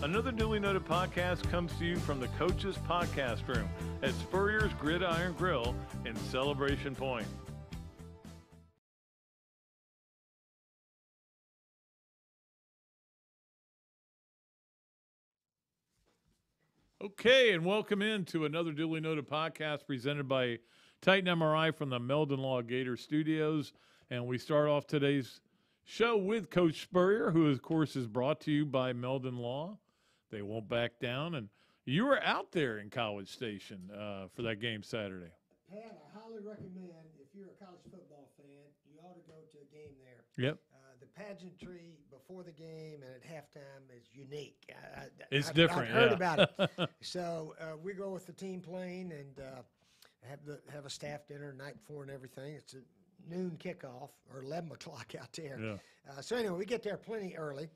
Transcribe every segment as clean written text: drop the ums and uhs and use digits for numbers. Another Duly Noted podcast comes to you from the Coach's Podcast Room at Spurrier's Gridiron Grill in Celebration Point. Okay, and welcome in to another Duly Noted podcast presented by Titan MRI from the Meldon Law Gator Studios. And we start off today's show with Coach Spurrier, who, of course, is brought to you by Meldon Law. They won't back down. And you were out there in College Station for that game Saturday. Pat, I highly recommend, if you're a college football fan, you ought to go to a game there. Yep. The pageantry before the game and at halftime is unique. It's different. I've heard about it. So we go with the team plane and have a staff dinner the night before and everything. It's a noon kickoff or 11 o'clock out there. Yeah. So anyway, we get there plenty early.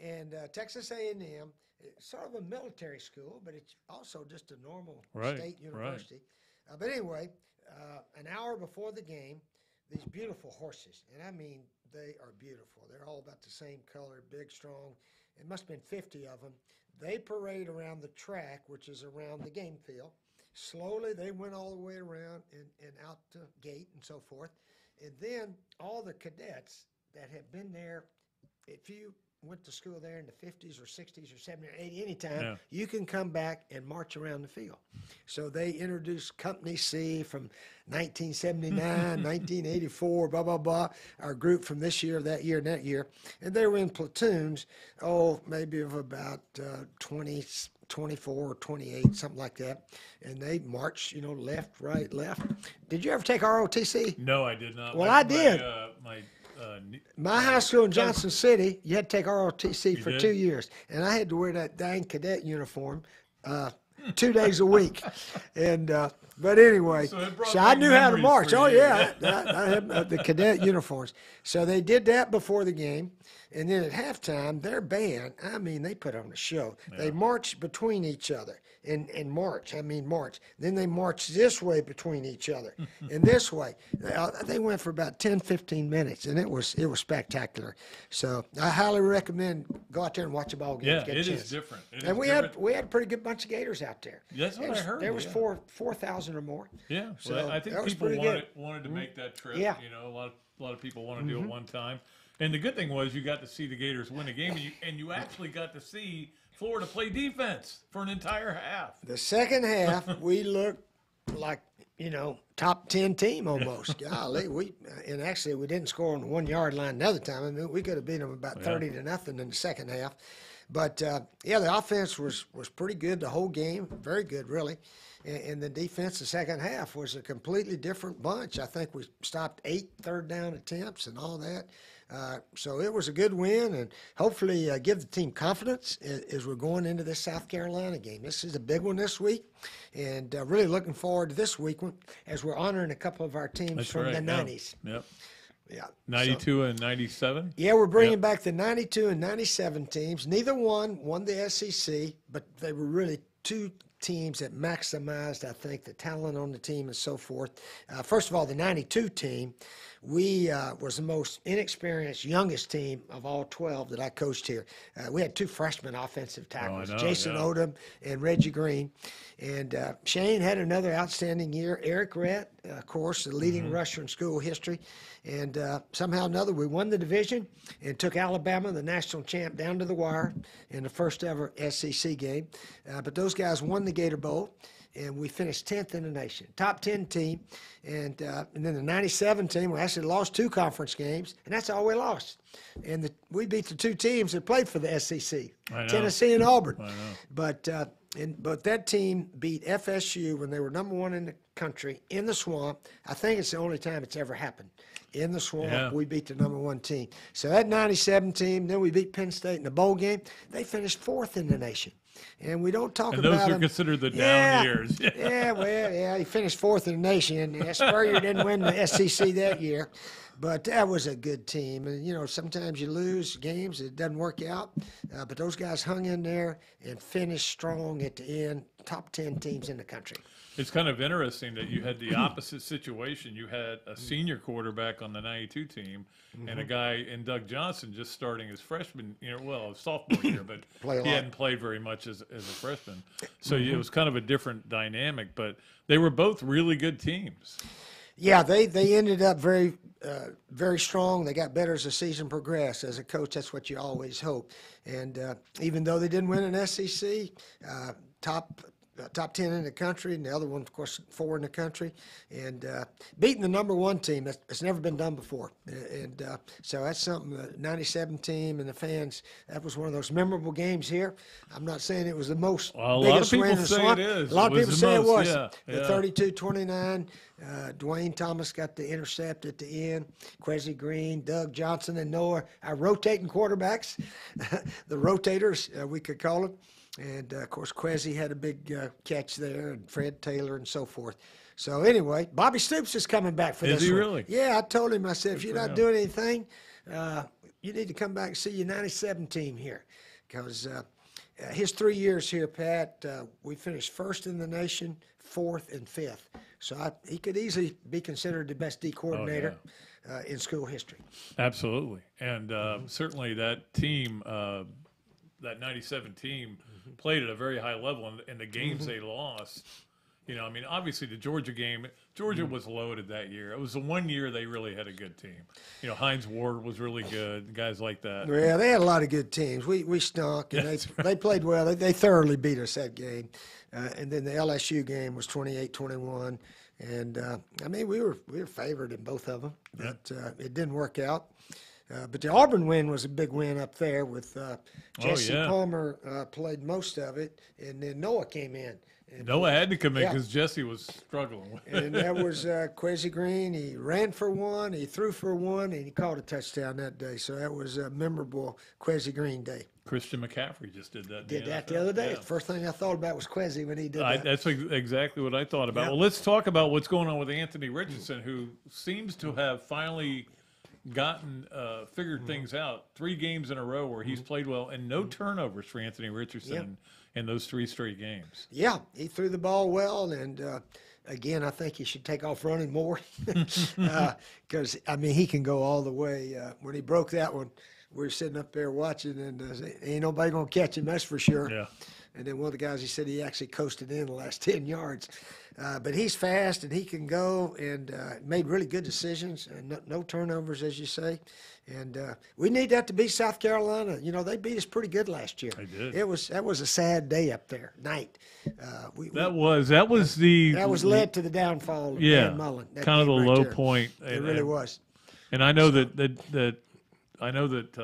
And Texas A&M, it's sort of a military school, but it's also just a normal state university. Right. But anyway, an hour before the game, these beautiful horses, and I mean they are beautiful. They're all about the same color, big, strong. It must have been 50 of them. They parade around the track, which is around the game field. Slowly they went all the way around and out the gate and so forth. And then all the cadets that have been there, if you went to school there in the 50s or 60s or 70s or 80s, anytime, you can come back and march around the field. So they introduced Company C from 1979, 1984, blah, blah, blah, our group from this year, that year, and that year. And they were in platoons, oh, maybe of about 20, 24 or 28, something like that. And they marched, you know, left, right, left. Did you ever take ROTC? No, I did not. Well, I did. My high school in Johnson City, you had to take ROTC for 2 years, and I had to wear that dang cadet uniform 2 days a week. And but anyway, so I knew how to march. Oh yeah, I had the cadet uniforms. So they did that before the game, and then at halftime, their band, I mean, they put on a show. Yeah. They marched between each other. And march, I mean march. Then they marched this way between each other and this way. They went for about 10, 15 minutes, and it was spectacular. So I highly recommend go out there and watch a ball game. Yeah, get it is different. We had a pretty good bunch of Gators out there. That's what I heard. There was 4,000 or more. Yeah, so well, I think people wanted to make that trip. Yeah. You know, a lot of people want to do it one time. And the good thing was you got to see the Gators win a game, and you actually got to see Florida play defense for an entire half. The second half, we looked like, you know, top 10 team almost. Golly, and actually we didn't score on the 1 yard line another time. I mean, we could have beat them about 30-0 in the second half. But yeah, the offense was pretty good the whole game, very good really. And the defense, the second half was a completely different bunch. I think we stopped 8 third down attempts and all that. So it was a good win, and hopefully give the team confidence as we're going into this South Carolina game. This is a big one this week, and really looking forward to this week as we're honoring a couple of our teams from the 90s. Yep. Yeah. 92 and 97? Yeah, we're bringing back the 92 and 97 teams. Neither one won the SEC, but they were really two teams that maximized, I think, the talent on the team and so forth. First of all, the 92 team, we was the most inexperienced, youngest team of all 12 that I coached here. We had 2 freshman offensive tackles, Jason Odom and Reggie Green. And Shane had another outstanding year. Errict Rhett, of course, the leading rusher in school history. And somehow or another, we won the division and took Alabama, the national champ, down to the wire in the first ever SEC game. But those guys won the Gator Bowl. And we finished 10th in the nation, top 10 team. And then the 97 team, we actually lost 2 conference games, and that's all we lost. And we beat the 2 teams that played for the SEC, Tennessee and Auburn. I know. But that team beat FSU when they were #1 in the country in the swamp. I think it's the only time it's ever happened. In the swamp, we beat the #1 team. So that 97 team, then we beat Penn State in the bowl game. They finished 4th in the nation. And we don't talk about them. Those are considered the down years. He finished 4th in the nation. Spurrier didn't win the SEC that year. But that was a good team. And, you know, sometimes you lose games. It doesn't work out. But those guys hung in there and finished strong at the end, top 10 teams in the country. It's kind of interesting that you had the opposite situation. You had a senior quarterback on the 92 team and a guy in Doug Johnson just starting his freshman, well, sophomore year, but he hadn't played very much as a freshman. So it was kind of a different dynamic. But they were both really good teams. Yeah, they ended up very strong. They got better as the season progressed. As a coach, that's what you always hope. And even though they didn't win an SEC, top 10 in the country, and the other one, of course, 4 in the country, and beating the number 1 team, it's never been done before. And so that's something, the 97 team and the fans, that was one of those memorable games here. I'm not saying it was the most. Well, a lot of people say it is. A lot of people say it was. Yeah, yeah. The 32-29, Dwayne Thomas got the intercept at the end, Quazi Green, Doug Johnson, and Noah, our rotating quarterbacks, the rotators, we could call them. And, of course, Quazi had a big catch there, and Fred Taylor and so forth. So, anyway, Bobby Stoops is coming back for this one. Is he really? Yeah, I told him, I said, if you're not doing anything, you need to come back and see your 97 team here. Because his 3 years here, Pat, we finished 1st in the nation, 4th and 5th. So he could easily be considered the best D coordinator in school history. Absolutely. And certainly that team, that 97 team, played at a very high level, and the games they lost, I mean, obviously the Georgia game, Georgia was loaded that year. It was the one year they really had a good team. Heinz Ward was really good, guys like that. Yeah, they had a lot of good teams. We stunk, and they played well. They thoroughly beat us that game. And then the LSU game was 28-21. And, I mean, we were favored in both of them, but it didn't work out. But the Auburn win was a big win up there with Jesse Palmer played most of it, and then Noah came in. And Noah had to come in because Jesse was struggling. And that was Quazi Green. He ran for one, he threw for one, and he caught a touchdown that day. So that was a memorable Quazi Green day. Christian McCaffrey just did that. Did that the other day. Yeah. First thing I thought about was Quazi when he did that. That's exactly what I thought about. Yep. Well, let's talk about what's going on with Anthony Richardson, who seems to have finally gotten figured things out. 3 games in a row where he's played well, and no turnovers for Anthony Richardson in those 3 straight games. Yeah, he threw the ball well, and again, I think he should take off running more because I mean, he can go all the way. When he broke that one, we were sitting up there watching, and ain't nobody gonna catch him, that's for sure. Yeah. And then one of the guys, he said he actually coasted in the last 10 yards. But he's fast, and he can go, and made really good decisions, and no turnovers, as you say. And we need that to beat South Carolina. They beat us pretty good last year. They did. That was a sad day up there, night. That led to the downfall of Dan Mullen. That kind of the low point. It really was. And I know that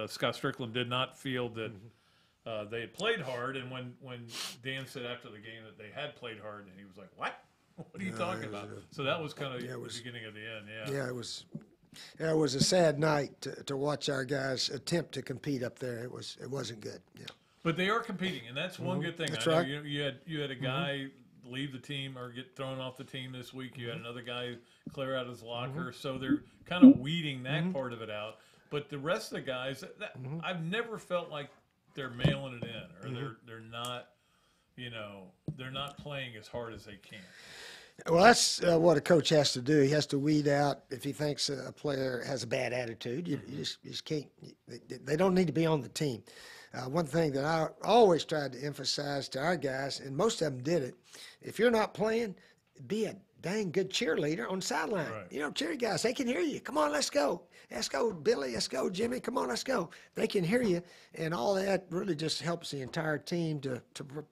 Scott Strickland did not feel that they had played hard, and when Dan said after the game that they had played hard, and he was like, "What? What are you talking about?" So that was kind of the beginning of the end. Yeah, it was a sad night to watch our guys attempt to compete up there. It wasn't good. Yeah. But they are competing, and that's one good thing. That's right. You had a guy leave the team or get thrown off the team this week. You had another guy clear out his locker, so they're kind of weeding that part of it out. But the rest of the guys, I've never felt like they're mailing it in, or they're not, they're not playing as hard as they can. Well, that's what a coach has to do. He has to weed out if he thinks a player has a bad attitude. You just can't. They don't need to be on the team. One thing that I always tried to emphasize to our guys, and most of them did it, if you're not playing, be a dang good cheerleader on the sideline. Right. Cheer guys, they can hear you. Come on, let's go. Let's go, Billy. Let's go, Jimmy. Come on, let's go. They can hear you, and all that really just helps the entire team to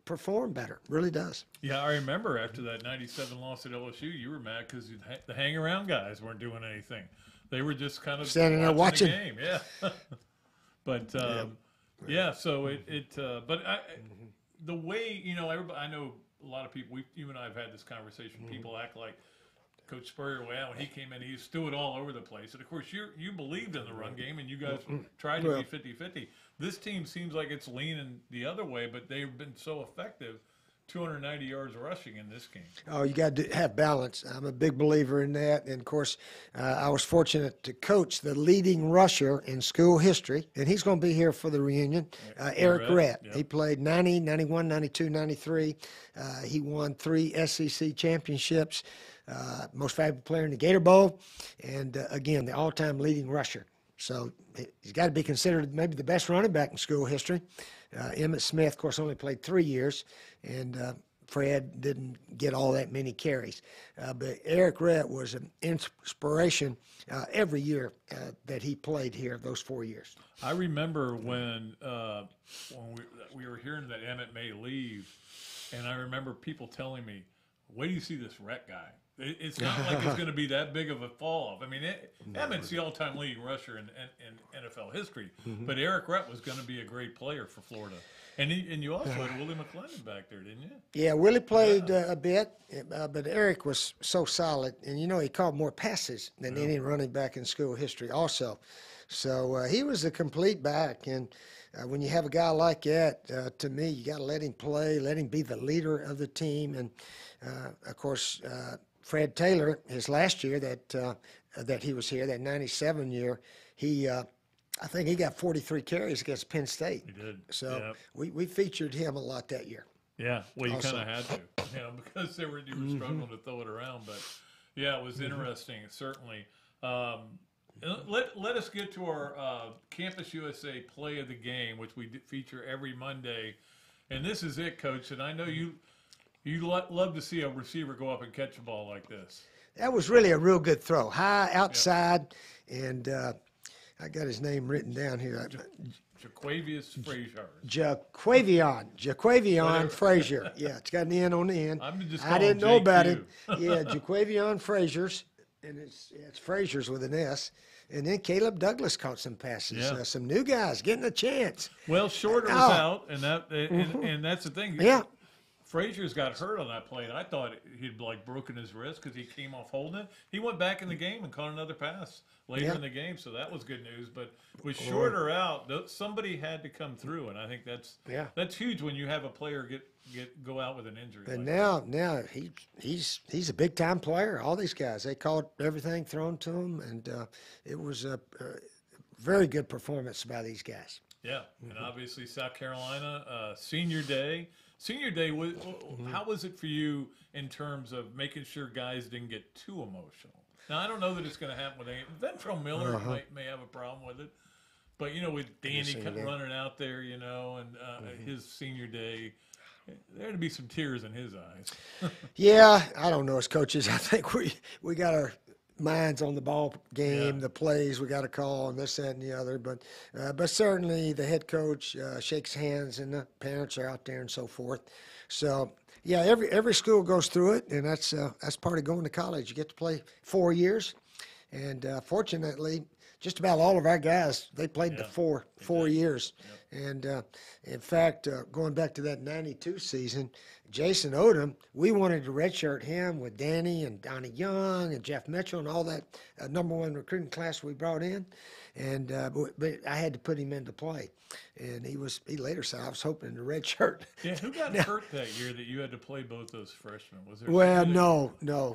perform better. Really does. Yeah, I remember after that 97 loss at LSU, you were mad because the hang-around guys weren't doing anything. They were just kind of standing there watching the game. Yeah. But, so the way, everybody, I know, a lot of people, you and I have had this conversation. People act like Coach Spurrier, when he came in, he threw it all over the place. And, of course, you believed in the run game, and you guys tried to be 50-50. This team seems like it's leaning the other way, but they've been so effective 290 yards rushing in this game. Oh, you got to have balance. I'm a big believer in that. And, of course, I was fortunate to coach the leading rusher in school history, and he's going to be here for the reunion, Errict Rhett. Yep. He played 90, 91, 92, 93. He won 3 SEC championships, most valuable player in the Gator Bowl, and, again, the all-time leading rusher. So he's got to be considered maybe the best running back in school history. Emmitt Smith, of course, only played 3 years, and Fred didn't get all that many carries. But Errict Rhett was an inspiration every year that he played here, those 4 years. I remember when we were hearing that Emmitt may leave, and I remember people telling me, wait till you see this Rhett guy. It's not like it's going to be that big of a fall-off. I mean, Emmitt's the all-time leading rusher in NFL history, but Errict Rhett was going to be a great player for Florida. And you also had Willie McClendon back there, didn't you? Yeah, Willie played a bit, but Errict was so solid. And, you know, he caught more passes than any running back in school history also. So he was a complete back. And when you have a guy like that, to me, you got to let him play, let him be the leader of the team. And, of course, Fred Taylor, his last year that he was here, that 97 year, he I think he got 43 carries against Penn State. He did. So we featured him a lot that year. Yeah, well, you kind of had to, you know, because you were struggling to throw it around. But, yeah, it was interesting, certainly. Let us get to our Campus USA Play of the Game, which we feature every Monday. And this is it, Coach, and I know you – you love to see a receiver go up and catch a ball like this. That was really a real good throw, high outside, and I got his name written down here. Jaquavion Frazier. Jaquavion Frazier. Yeah, it's got an N on the end. I didn't know about it. Yeah, Jaquavion Frazier's, and it's Frazier's with an S. And then Caleb Douglas caught some passes. Yeah. Some new guys getting a chance. Well, Shorter was out, and and that's the thing. Yeah. Frazier's got hurt on that play, and I thought he'd like broken his wrist because he came off holding it. He went back in the game and caught another pass later in the game, so that was good news. But with Shorter out, somebody had to come through, and I think that's huge when you have a player go out with an injury. And like now he's a big time player. All these guys, they caught everything thrown to them, and it was a very good performance by these guys. Yeah, and obviously South Carolina senior day. Senior day, how was it for you in terms of making sure guys didn't get too emotional? Now, I don't know that it's going to happen with anyone. Ventral Miller may have a problem with it. But, you know, with Danny running out there, you know, and his senior day, there would be some tears in his eyes. Yeah, I don't know. As coaches, I think we got our minds on the ball game, the plays we got to call, and this, that, and the other. But certainly the head coach shakes hands, and the parents are out there and so forth. So, yeah, every school goes through it, and that's part of going to college. You get to play 4 years, and fortunately, just about all of our guys, they played the four years. Yep. And, in fact, going back to that 92 season, Jason Odom, we wanted to redshirt him with Danny and Donnie Young and Jeff Mitchell and all that #1 recruiting class we brought in. And but I had to put him into play. And he later said, I was hoping to redshirt. Yeah, who got hurt that year that you had to play both those freshmen? Was there no.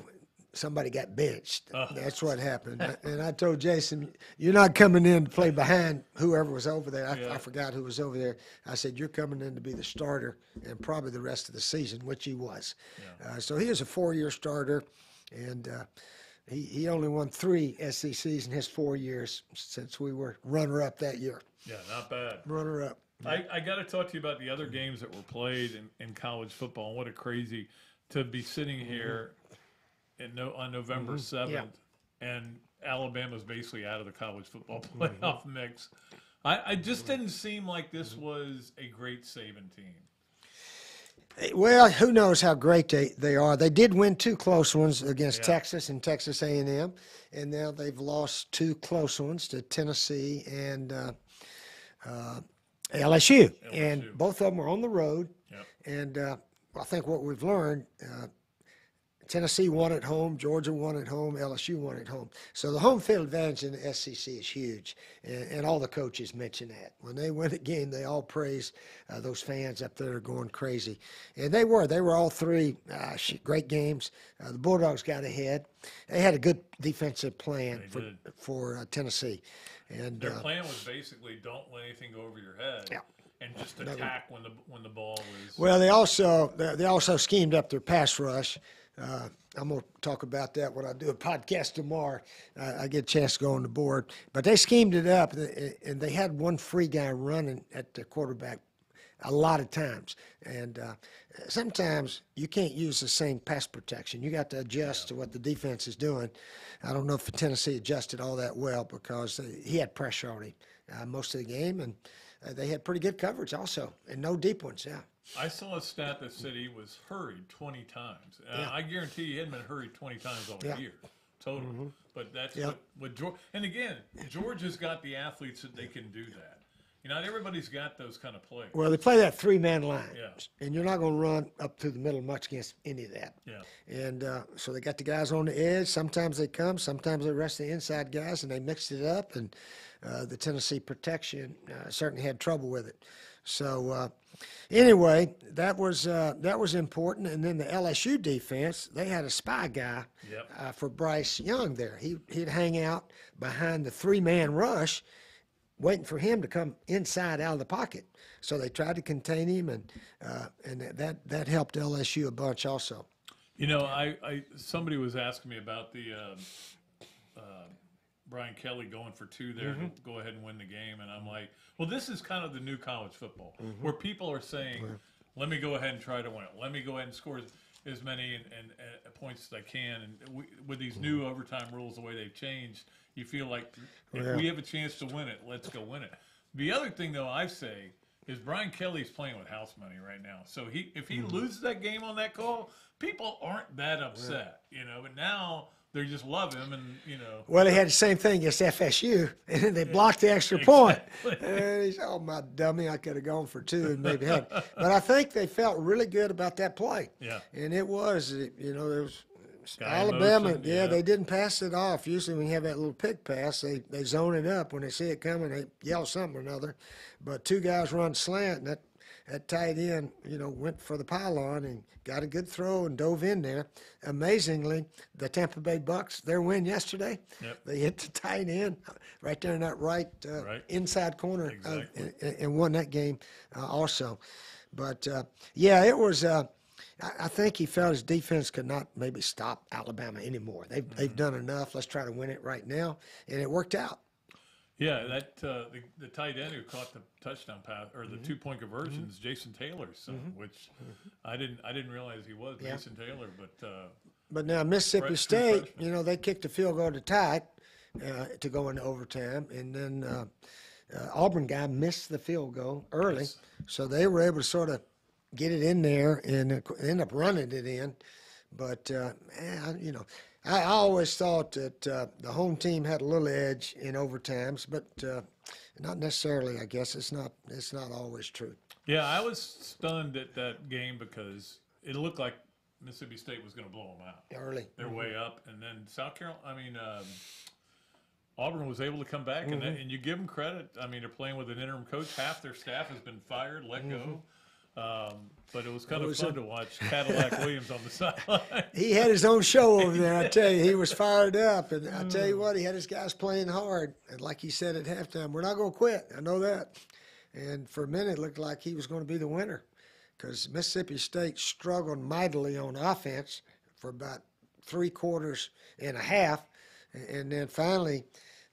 Somebody got benched. That's what happened. And I told Jason, you're not coming in to play behind whoever was over there. I forgot who was over there. I said, you're coming in to be the starter and probably the rest of the season, which he was. Yeah. So he was a 4-year starter, and he only won 3 SECs in his 4 years since we were runner-up that year. Yeah, not bad. Runner-up. I got to talk to you about the other games that were played in college football. What a crazy to be sitting here on November 7th, and Alabama's basically out of the college football playoff mix. I just didn't seem like this was a great Saban team. Well, who knows how great they are. They did win 2 close ones against Texas and Texas A&M, and now they've lost 2 close ones to Tennessee and LSU. And both of them are on the road. Yep. And I think what we've learned – Tennessee won at home, Georgia won at home, LSU won at home. So the home field advantage in the SEC is huge, and all the coaches mention that. When they win a game, they all praise those fans up there going crazy. And they were. They were all three great games. The Bulldogs got ahead. They had a good defensive plan for Tennessee. And their plan was basically don't let anything go over your head. Yeah. And just attack when the ball is. Well, they also schemed up their pass rush. I'm going to talk about that when I do a podcast tomorrow. I get a chance to go on the board. But they schemed it up, and they had one free guy running at the quarterback a lot of times. And sometimes you can't use the same pass protection. You got to adjust to what the defense is doing. I don't know if Tennessee adjusted all that well because he had pressure on him most of the game, and they had pretty good coverage also, and no deep ones, yeah. I saw a stat that said he was hurried 20 times. I guarantee he hadn't been hurried 20 times all year, total. Mm-hmm. But that's what Georgia – and again, Georgia's got the athletes that they can do that. You know, everybody's got those kind of plays. Well, they play that three-man line, and you're not going to run up through the middle much against any of that. Yeah. And so they got the guys on the edge. Sometimes they come. Sometimes they rest the inside guys, and they mixed it up. And the Tennessee protection certainly had trouble with it. So anyway, that was important. And then the LSU defense, they had a spy guy for Bryce Young there. He'd hang out behind the three-man rush, waiting for him to come inside out of the pocket. So they tried to contain him, and that helped LSU a bunch also. You know, I somebody was asking me about the Brian Kelly going for two there to go ahead and win the game, and I'm like, well, this is kind of the new college football where people are saying, let me go ahead and try to win it. Let me go ahead and score as many and points as I can. And with these new overtime rules, the way they've changed, you feel like if we have a chance to win it, let's go win it. The other thing, though, I say is Brian Kelly's playing with house money right now. So if he loses that game on that call, people aren't that upset, you know. But now they just love him, and you know. Well, they had the same thing against FSU, and they blocked the extra point. And he's, oh my dummy, I could have gone for two and maybe had. But I think they felt really good about that play. Yeah. And it was, you know, there was. Alabama, emotion, they didn't pass it off. Usually when you have that little pick pass, they zone it up. When they see it coming, they yell something or another. But two guys run slant, and that tight end, you know, went for the pylon and got a good throw and dove in there. Amazingly, the Tampa Bay Bucks, their win yesterday, they hit the tight end right there in that right inside corner and won that game also. But, it was I think he felt his defense could not maybe stop Alabama anymore. They've done enough. Let's try to win it right now, and it worked out. Yeah, that the tight end who caught the touchdown pass or the two-point conversions, Jason Taylor, son, which I didn't realize he was Jason Taylor, but now Mississippi State, you know, they kicked a field goal to tie to go into overtime, and then Auburn guy missed the field goal early, so they were able to sort of get it in there and end up running it in. But, you know, I always thought that the home team had a little edge in overtimes, but not necessarily, I guess. It's not always true. Yeah, I was stunned at that game because it looked like Mississippi State was going to blow them out. Early. They're way up. And then Auburn was able to come back, and you give them credit. I mean, they're playing with an interim coach. Half their staff has been fired, let go. But it was kind of fun to watch Cadillac Williams on the sideline. He had his own show over there, I tell you. He was fired up. And I tell you what, he had his guys playing hard. And like he said at halftime, we're not going to quit. I know that. And for a minute, it looked like he was going to be the winner because Mississippi State struggled mightily on offense for about 3/4 and a half. And then finally,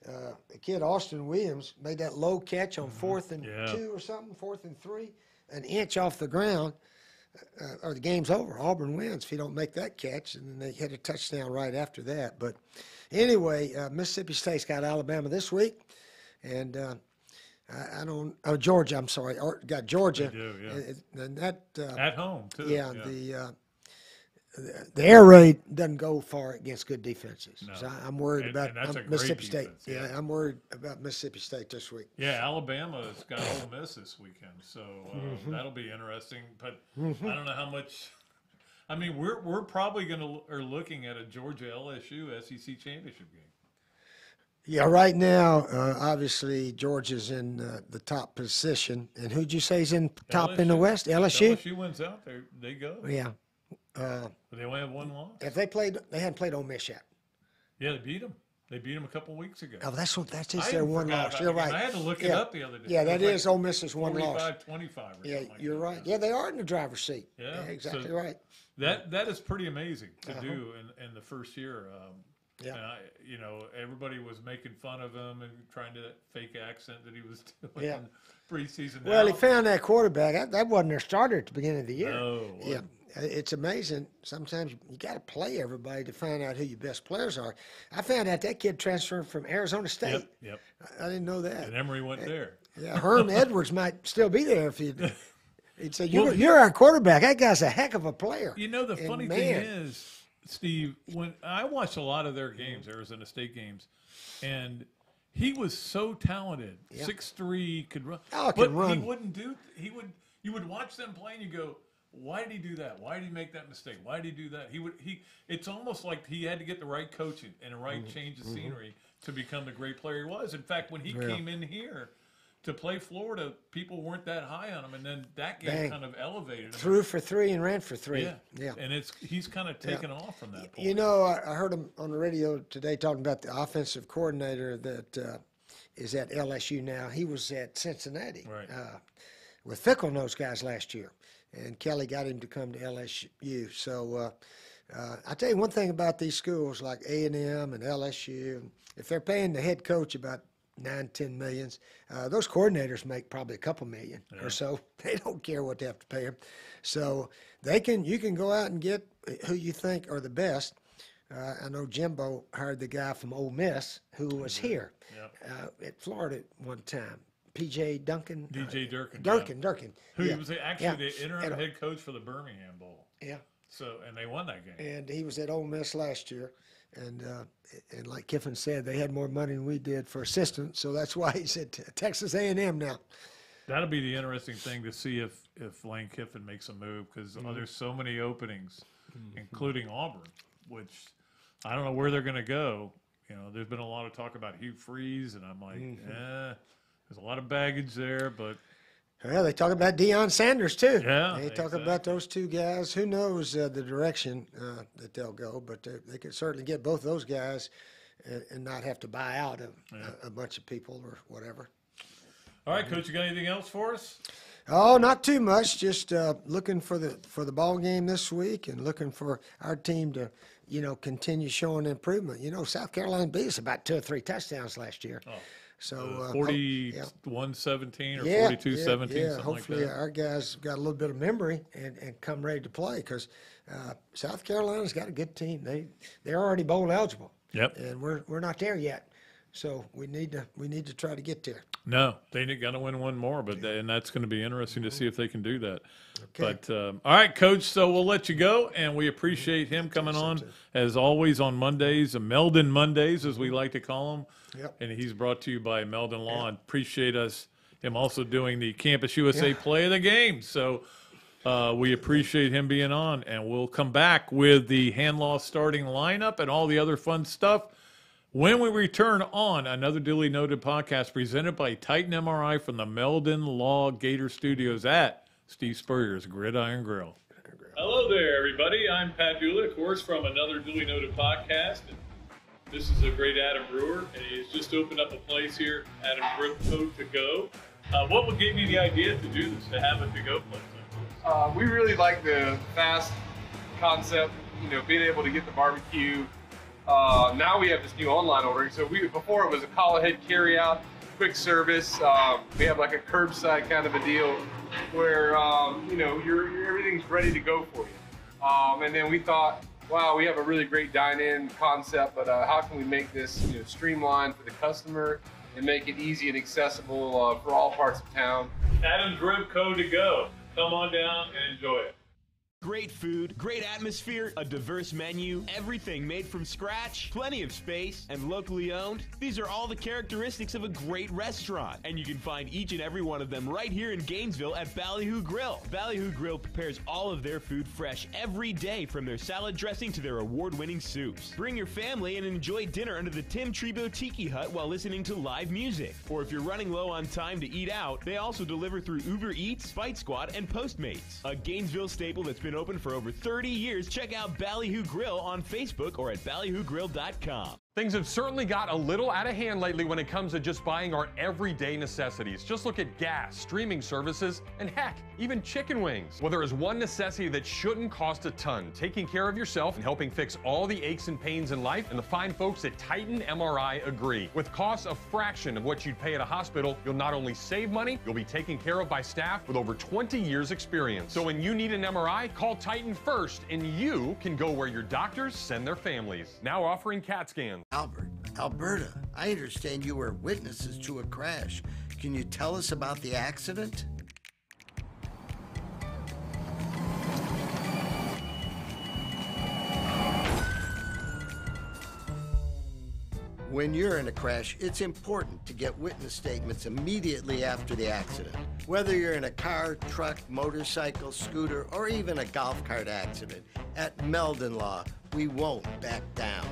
the kid Austin Williams made that low catch on 4th and 2 or something, 4th and 3. An inch off the ground, or the game's over. Auburn wins if you don't make that catch, and then they hit a touchdown right after that. But anyway, Mississippi State's got Alabama this week, and Georgia. I'm sorry, got Georgia. They do, and that at home too. Yeah. The air raid doesn't go far against good defenses. No. So I'm worried about Mississippi State. Yeah, I'm worried about Mississippi State this week. Yeah, Alabama's got Ole Miss this weekend, so that'll be interesting. But I don't know how much. I mean, we're probably looking at a Georgia LSU SEC championship game. Yeah, right now, obviously, Georgia's in the top position. And who'd you say is in top in the West? LSU? If LSU wins out, they go. Yeah. But they only have one loss. They hadn't played Ole Miss yet. Yeah, they beat them. They beat them a couple weeks ago. Oh, that's their one loss. You're right. I had to look it up the other day. Yeah, that is Ole Miss's one loss. 25 or something. Yeah, you're right. Yeah, they are in the driver's seat. Yeah, exactly right. That is pretty amazing to do in the first year. Yeah, and everybody was making fun of him and trying to fake accent that he was doing in preseason. Well, he found that quarterback. That wasn't their starter at the beginning of the year. No, yeah, it's amazing. Sometimes you got to play everybody to find out who your best players are. I found out that kid transferred from Arizona State. Yep. I didn't know that. And Emory went there. Yeah, Herm Edwards might still be there if he'd say, you're our quarterback. That guy's a heck of a player. You know, the funny thing is, Steve, when I watched a lot of their games, Arizona State games, and he was so talented, 6'3", could run. He wouldn't do. You would watch them play, and you go, "Why did he do that? Why did he make that mistake? Why did he do that?" It's almost like he had to get the right coaching and the right change of scenery to become the great player he was. In fact, when he came in here to play Florida, people weren't that high on him, and then that game kind of elevated him. Threw for three and ran for three. Yeah. And he's kind of taken off from that point. You know, I heard him on the radio today talking about the offensive coordinator that is at LSU now. He was at Cincinnati with Fickle and those guys last year, and Kelly got him to come to LSU. So I tell you one thing about these schools like A&M and LSU, if they're paying the head coach about – 9-10 million. Those coordinators make probably a couple million or so. They don't care what they have to pay them, so you can go out and get who you think are the best. I know Jimbo hired the guy from Ole Miss who was here at Florida at one time. P.J. Duncan. D.J. Durkin. Durkin. Who was actually the interim head coach for the Birmingham Bowl. Yeah. So and they won that game. And he was at Ole Miss last year. And like Kiffin said, they had more money than we did for assistants, so that's why he's at Texas A&M now. That'll be the interesting thing to see if Lane Kiffin makes a move, because there's so many openings, including Auburn, which I don't know where they're going to go. You know, there's been a lot of talk about Hugh Freeze, and I'm like, there's a lot of baggage there, but. Well, they talk about Deion Sanders, too. Yeah, they talk about those two guys. Who knows the direction that they'll go, but they could certainly get both those guys and not have to buy out a bunch of people or whatever. All right, Coach, you got anything else for us? Oh, not too much. Just looking for the ball game this week and looking for our team to, continue showing improvement. You know, South Carolina beat us about 2 or 3 touchdowns last year. Oh. So 41-17 or 42-17, something hopefully like that. Our guys got a little bit of memory and come ready to play, because South Carolina's got a good team. They're already bowl eligible. Yep. And we're not there yet, so we need to try to get there. No, they got to win one more, but and that's going to be interesting to see if they can do that. Okay. But all right, Coach. So we'll let you go, and we appreciate him coming on as always on Mondays, Meldon Mondays as we like to call them. Yep. And he's brought to you by Meldon Law. And appreciate him also doing the Campus USA Play of the Game. So we appreciate him being on, and we'll come back with the Handlaw starting lineup and all the other fun stuff when we return on another Duly Noted podcast presented by Titan MRI from the Meldon Law Gator Studios at Steve Spurrier's Gridiron Grill. Hello there, everybody. I'm Pat Dula, of course, from another Duly Noted podcast. This is the great Adam Brewer, and he's just opened up a place here, Adam Brewer To Go. What would give you the idea to do this, to have a to-go place like this? We really like the fast concept, being able to get the barbecue. Now we have this new online ordering. So before it was a call-ahead carry-out, quick service. We have like a curbside kind of a deal where, everything's ready to go for you. And then we thought, wow, we have a really great dine-in concept, but how can we make this streamlined for the customer and make it easy and accessible for all parts of town? Adam's Rib Co. To Go. Come on down and enjoy it. Great food, great atmosphere, a diverse menu, everything made from scratch, plenty of space, and locally owned. These are all the characteristics of a great restaurant, and you can find each and every one of them right here in Gainesville at Ballyhoo Grill. Ballyhoo Grill prepares all of their food fresh every day, from their salad dressing to their award-winning soups. Bring your family and enjoy dinner under the Tim Tebow Tiki Hut while listening to live music. Or if you're running low on time to eat out, they also deliver through Uber Eats, Bite Squad, and Postmates. A Gainesville staple that's been open for over 30 years. Check out Ballyhoo Grill on Facebook or at ballyhoogrill.com. Things have certainly got a little out of hand lately when it comes to just buying our everyday necessities. Just look at gas, streaming services, and heck, even chicken wings. Well, there is one necessity that shouldn't cost a ton: taking care of yourself and helping fix all the aches and pains in life, and the fine folks at Titan MRI agree. With costs a fraction of what you'd pay at a hospital, you'll not only save money, you'll be taken care of by staff with over 20 years experience. So when you need an MRI, call Titan first, and you can go where your doctors send their families. Now offering CAT scans. Albert, Alberta, I understand you were witnesses to a crash. Can you tell us about the accident? When you're in a crash, it's important to get witness statements immediately after the accident. Whether you're in a car, truck, motorcycle, scooter, or even a golf cart accident, at Meldon Law, we won't back down.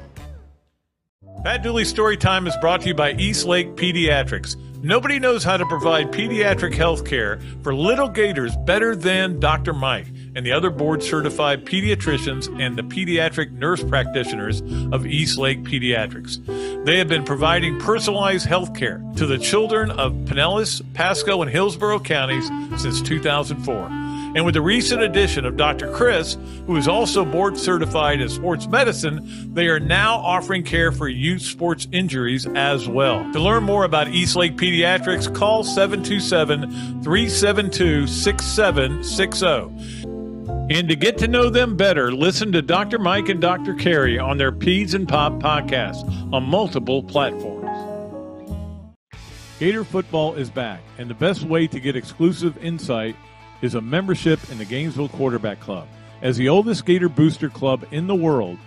Pat Dooley Storytime is brought to you by Eastlake Pediatrics. Nobody knows how to provide pediatric health care for little gators better than Dr. Mike and the other board-certified pediatricians and the pediatric nurse practitioners of Eastlake Pediatrics. They have been providing personalized health care to the children of Pinellas, Pasco, and Hillsborough counties since 2004. And with the recent addition of Dr. Chris, who is also board certified in sports medicine, they are now offering care for youth sports injuries as well. To learn more about Eastlake Pediatrics, call 727-372-6760. And to get to know them better, listen to Dr. Mike and Dr. Carey on their Peds and Pop podcast on multiple platforms. Gator football is back, and the best way to get exclusive insight is a membership in the Gainesville Quarterback Club. As the oldest Gator booster club in the world,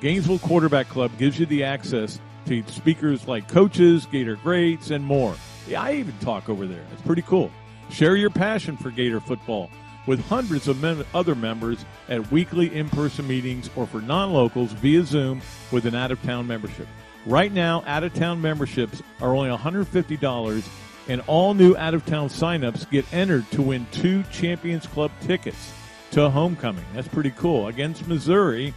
Gainesville Quarterback Club gives you the access to speakers like coaches, Gator greats, and more. Yeah, I even talk over there. It's pretty cool. Share your passion for Gator football with hundreds of other members at weekly in-person meetings, or for non-locals via Zoom with an out-of-town membership. Right now, out-of-town memberships are only $150, and all new out-of-town signups get entered to win 2 Champions Club tickets to homecoming. That's pretty cool. Against Missouri,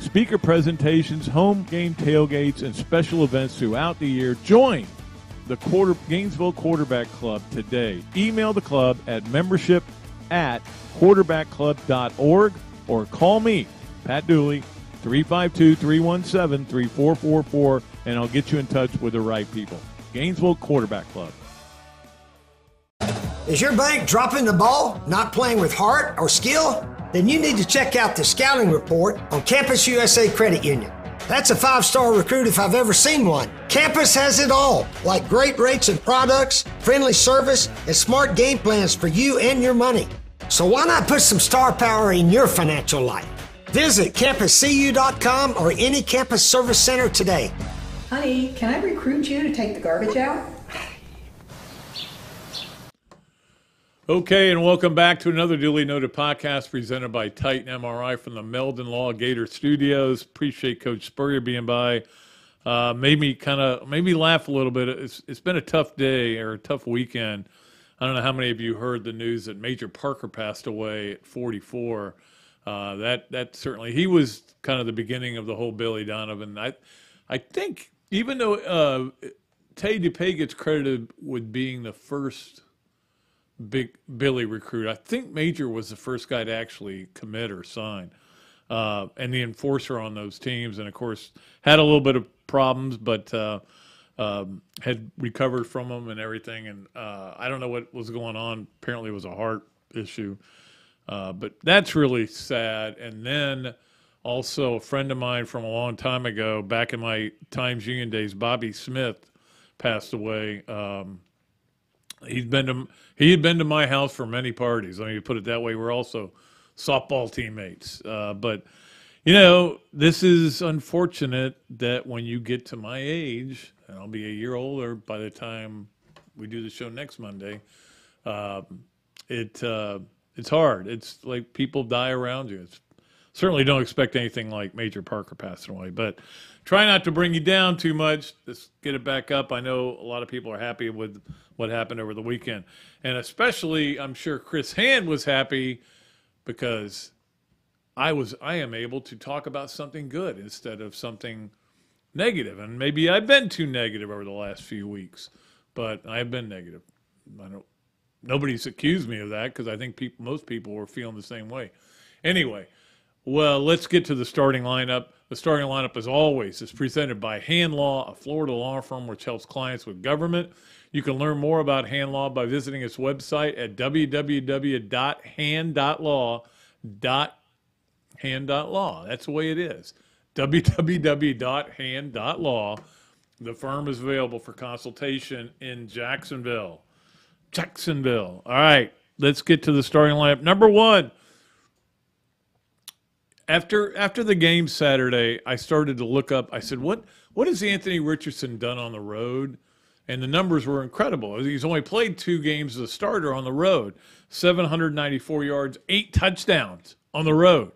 speaker presentations, home game tailgates, and special events throughout the year. Join the Gainesville Quarterback Club today. Email the club at membership@quarterbackclub.org or call me, Pat Dooley, 352-317-3444, and I'll get you in touch with the right people. Gainesville Quarterback Club. Is your bank dropping the ball, not playing with heart or skill? Then you need to check out the scouting report on Campus USA Credit Union. That's a 5-star recruit if I've ever seen one. Campus has it all, like great rates and products, friendly service, and smart game plans for you and your money. So why not put some star power in your financial life? Visit campuscu.com or any campus service center today. Honey, can I recruit you to take the garbage out? Okay, and welcome back to another Duly Noted podcast presented by Titan MRI from the Meldon Law Gator Studios. Appreciate Coach Spurrier being by. Made me laugh a little bit. It's been a tough day or a tough weekend. I don't know how many of you heard the news that Major Parker passed away at 44. That certainly, he was kind of the beginning of the whole Billy Donovan. I think even though Tay DuPay gets credited with being the first big Billy recruit, I think Major was the first guy to actually commit or sign, and the enforcer on those teams, and of course had a little bit of problems, but had recovered from them and everything, and I don't know what was going on. Apparently it was a heart issue, but that's really sad. And then also a friend of mine from a long time ago, back in my Times Union days, Bobby Smith, passed away. He had been to my house for many parties. Let me put it that way. We're also softball teammates. But, you know, this is unfortunate that when you get to my age, and I'll be a year older by the time we do the show next Monday, it's hard. It's like people die around you. It's certainly don't expect anything like Major Parker passing away, but try not to bring you down too much. Let's get it back up. I know a lot of people are happy with what happened over the weekend, and especially I'm sure Chris Hand was happy because I am able to talk about something good instead of something negative. And maybe I've been too negative over the last few weeks, but I've been negative. Nobody's accused me of that because I think most people were feeling the same way. Anyway, well, let's get to the starting lineup. The starting lineup, as always, is presented by Hand Law, a Florida law firm which helps clients with government. You can learn more about Hand Law by visiting its website at www.hand.law. That's the way it is. www.hand.law. The firm is available for consultation in Jacksonville. All right, let's get to the starting lineup. Number one, after the game Saturday, I started to look up. I said, what has Anthony Richardson done on the road? And the numbers were incredible. He's only played 2 games as a starter on the road, 794 yards, 8 touchdowns on the road.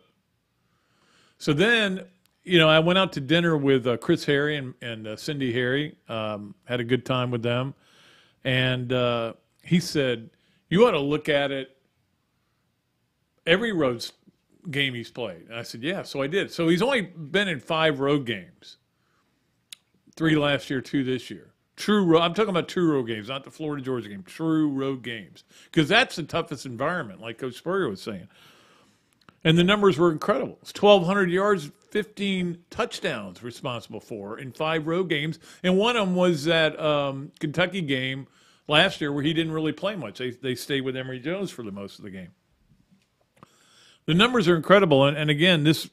So then, you know, I went out to dinner with Chris Harry and Cindy Harry, had a good time with them. And he said, you ought to look at it every road game he's played. And I said, yeah, so I did. So he's only been in 5 road games, 3 last year, 2 this year. I'm talking about true road games, not the Florida-Georgia game, true road games, because that's the toughest environment, like Coach Spurrier was saying. And the numbers were incredible. It's 1,200 yards, 15 touchdowns responsible for in 5 road games. And one of them was that Kentucky game last year where he didn't really play much. They stayed with Emory Jones for the most of the game. The numbers are incredible. And again, this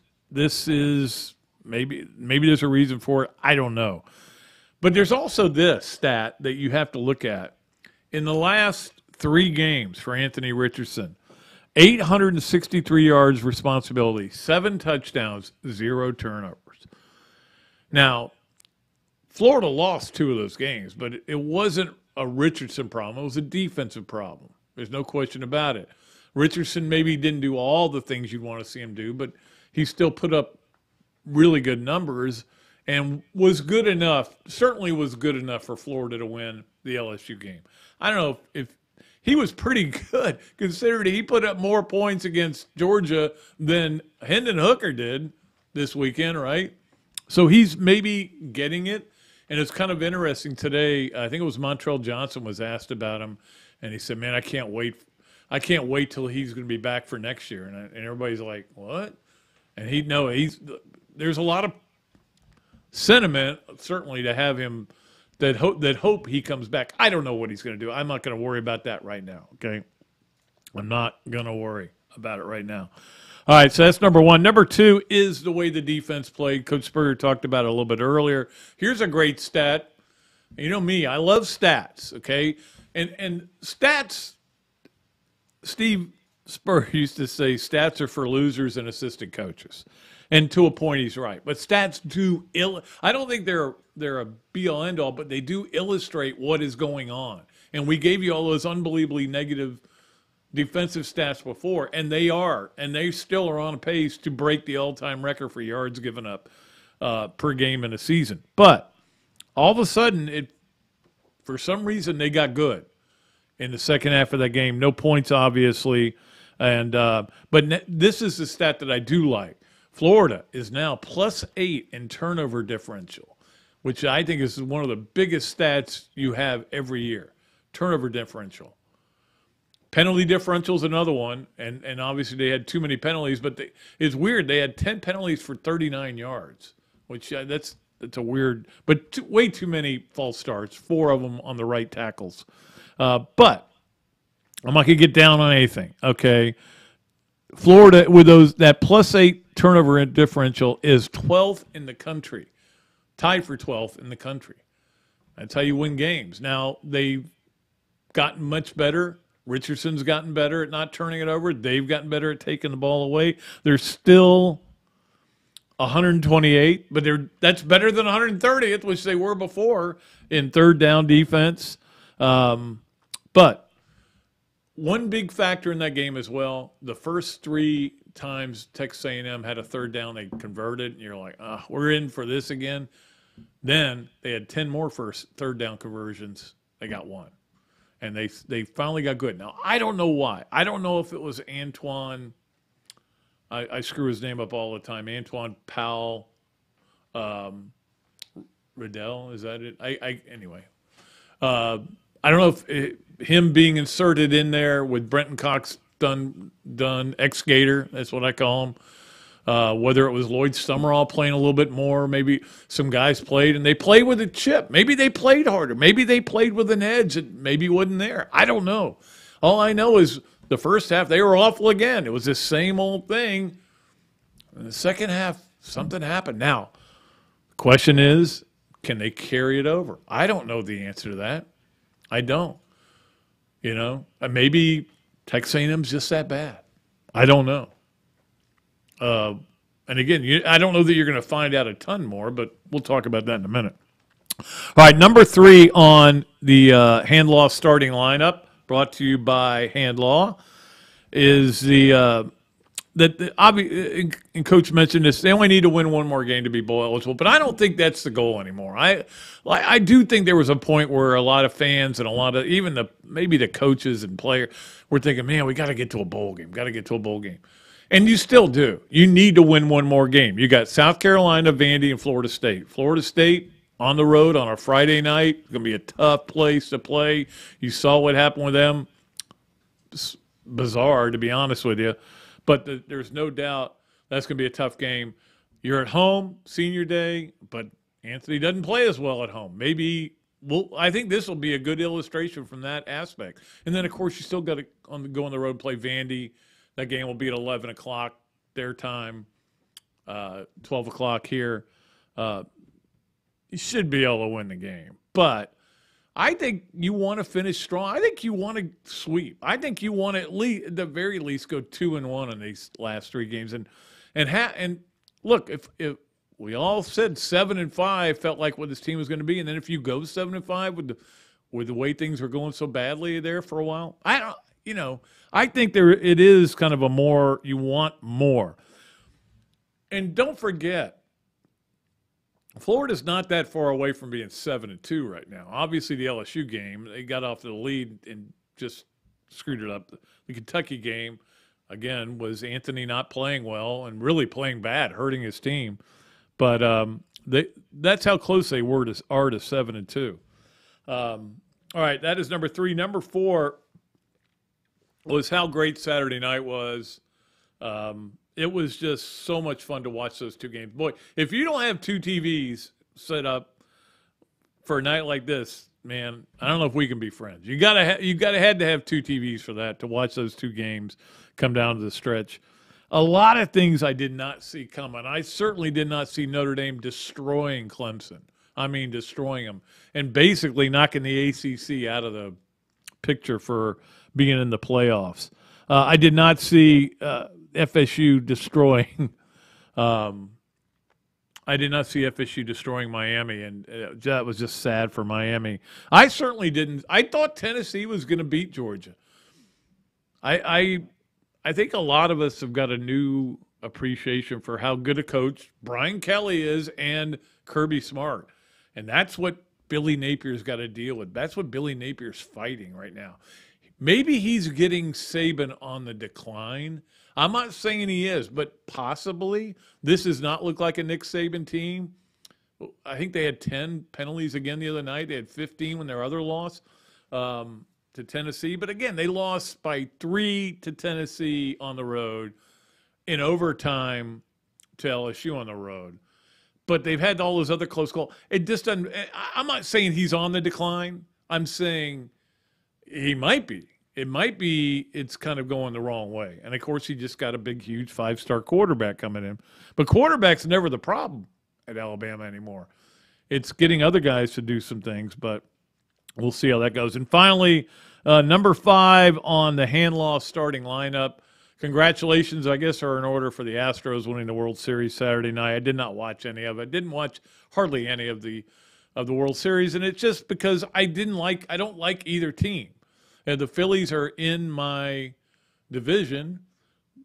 is maybe there's a reason for it. I don't know. But there's also this stat that you have to look at. In the last 3 games for Anthony Richardson, 863 yards responsibility, 7 touchdowns, 0 turnovers. Now, Florida lost 2 of those games, but it wasn't a Richardson problem. It was a defensive problem. There's no question about it. Richardson maybe didn't do all the things you'd want to see him do, but he still put up really good numbers and was good enough, certainly was good enough for Florida to win the LSU game. I don't know if he was pretty good, considering he put up more points against Georgia than Hendon Hooker did this weekend, right? So he's maybe getting it, and it's kind of interesting today. I think it was Montrell Johnson was asked about him, and he said, man, I can't wait till he's going to be back for next year. And everybody's like, what? And there's a lot of sentiment, certainly, to have him, that hope he comes back. I don't know what he's going to do. I'm not going to worry about that right now, okay? I'm not going to worry about it right now. All right, so that's number one. Number two is the way the defense played. Coach Spurrier talked about it a little bit earlier. Here's a great stat. You know me, I love stats, okay? And stats, Steve Spurrier used to say, stats are for losers and assistant coaches. And to a point, he's right. But stats do I don't think they're a be-all, end-all, but they do illustrate what is going on. And we gave you all those unbelievably negative defensive stats before, and they still are on a pace to break the all-time record for yards given up per game in a season. But all of a sudden, for some reason, they got good in the second half of that game. No points, obviously. But this is the stat that I do like. Florida is now +8 in turnover differential, which I think is one of the biggest stats you have every year, turnover differential. Penalty differential is another one, and obviously they had too many penalties, but it's weird. They had 10 penalties for 39 yards, which that's a weird, but way too many false starts, 4 of them on the right tackles. But I'm not going to get down on anything, okay? Florida, with that +8 turnover differential, is 12th in the country, tied for 12th in the country. That's how you win games. Now, they've gotten much better Richardson's gotten better at not turning it over. They've gotten better at taking the ball away. They're still 128, but that's better than 130th, which they were before in third down defense. But one big factor in that game as well, the first three times Texas A&M had a third down, they converted, and you're like, we're in for this again. Then they had 10 more third down conversions. They got one. And they finally got good. Now, I don't know why. I don't know if it was Antoine. I screw his name up all the time. Antoine Powell. Riddell, is that it? Anyway. I don't know if him being inserted in there with Brenton Cox done ex-Gator, that's what I call him. Whether it was Lloyd Summerall playing a little bit more, maybe some guys played, and they played with a chip. Maybe they played harder. Maybe they played with an edge that maybe wasn't there. I don't know. All I know is the first half, they were awful again. It was the same old thing. In the second half, something happened. Now, the question is, can they carry it over? I don't know the answer to that. I don't. You know, maybe Texas A&M's just that bad. I don't know. And again, I don't know that you're going to find out a ton more, but we'll talk about that in a minute. All right, number three on the Hand Law starting lineup, brought to you by Hand Law, is and Coach mentioned this, they only need to win one more game to be bowl eligible, but I don't think that's the goal anymore. I do think there was a point where a lot of fans and a lot of even maybe the coaches and players were thinking, man, we got to get to a bowl game, got to get to a bowl game. And you still do. You need to win one more game. You got South Carolina, Vandy, and Florida State. Florida State on the road on a Friday night. It's going to be a tough place to play. You saw what happened with them. It's bizarre, to be honest with you. But there's no doubt that's going to be a tough game. You're at home, senior day, but Anthony doesn't play as well at home. Maybe I think this will be a good illustration from that aspect. And then, of course, you still got to go on the road and play Vandy. That game will be at 11 o'clock their time, 12 o'clock here. You should be able to win the game. But I think you want to finish strong. I think you want to sweep. I think you want to at the very least go 2-1 in these last three games. And look, if we all said 7-5 felt like what this team was going to be, and then if you go 7-5 with the way things were going so badly there for a while, I think it is kind of a more, you want more. And don't forget, Florida's not that far away from being 7-2 right now. Obviously, the LSU game, they got off to the lead and just screwed it up. The Kentucky game, again, was Anthony not playing well and really playing bad, hurting his team. But that's how close they were to 7-2. All right, that is number three. Number four was how great Saturday night was. It was just so much fun to watch those two games. Boy, if you don't have two TVs set up for a night like this, man, I don't know if we can be friends. You gotta had to have two TVs for that, to watch those two games come down to the stretch. A lot of things I did not see coming. I certainly did not see Notre Dame destroying Clemson. I mean, destroying them and basically knocking the ACC out of the picture for being in the playoffs. I did not see FSU destroying Miami, and that was just sad for Miami. I certainly didn't. I thought Tennessee was going to beat Georgia. I think a lot of us have got a new appreciation for how good a coach Brian Kelly is and Kirby Smart, and that's what Billy Napier's got to deal with. That's what Billy Napier's fighting right now. Maybe he's getting Saban on the decline. I'm not saying he is, but possibly. This does not look like a Nick Saban team. I think they had 10 penalties again the other night. They had 15 when their other loss to Tennessee. But again, they lost by 3 to Tennessee on the road, in overtime to LSU on the road. But they've had all those other close calls. It just doesn't. I'm not saying he's on the decline. I'm saying he might be. It might be it's kind of going the wrong way. And, of course, he just got a big, huge 5-star quarterback coming in. But quarterback's never the problem at Alabama anymore. It's getting other guys to do some things. But we'll see how that goes. And finally, number 5 on the Handloff starting lineup. Congratulations, I guess, are in order for the Astros winning the World Series Saturday night. I did not watch any of it. I didn't watch hardly any of the World Series, and it's just because I don't like either team. And the Phillies are in my division.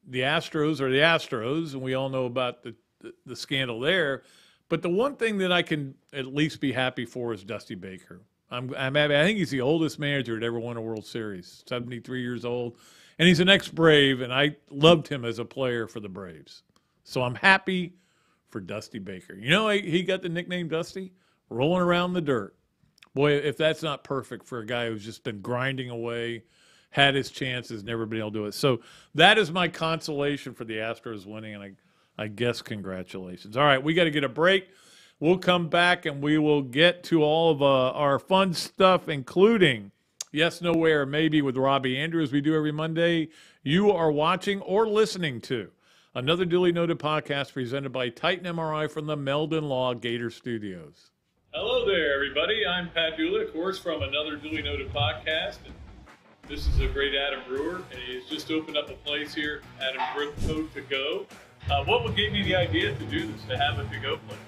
The Astros are the Astros, and we all know about the scandal there. But the one thing that I can at least be happy for is Dusty Baker. I'm happy. I think he's the oldest manager to ever win a World Series, 73 years old. And he's an ex-Brave, and I loved him as a player for the Braves. So I'm happy for Dusty Baker. You know, he got the nickname Dusty, rolling around the dirt. Boy, if that's not perfect for a guy who's just been grinding away, had his chances, never been able to do it. So that is my consolation for the Astros winning, and I guess congratulations. All right, we got to get a break. We'll come back, and we will get to all of our fun stuff, including Yes, Nowhere, Maybe with Robbie Andrews. We do every Monday. You are watching or listening to another duly noted podcast presented by Titan MRI from the Meldon Law Gator Studios. Hello there, everybody. I'm Pat Dula, of course, from another duly noted podcast. And this is the great Adam Brewer, and he's just opened up a place here, Adam Brewer To Go. What gave you the idea to do this, to have a To Go place?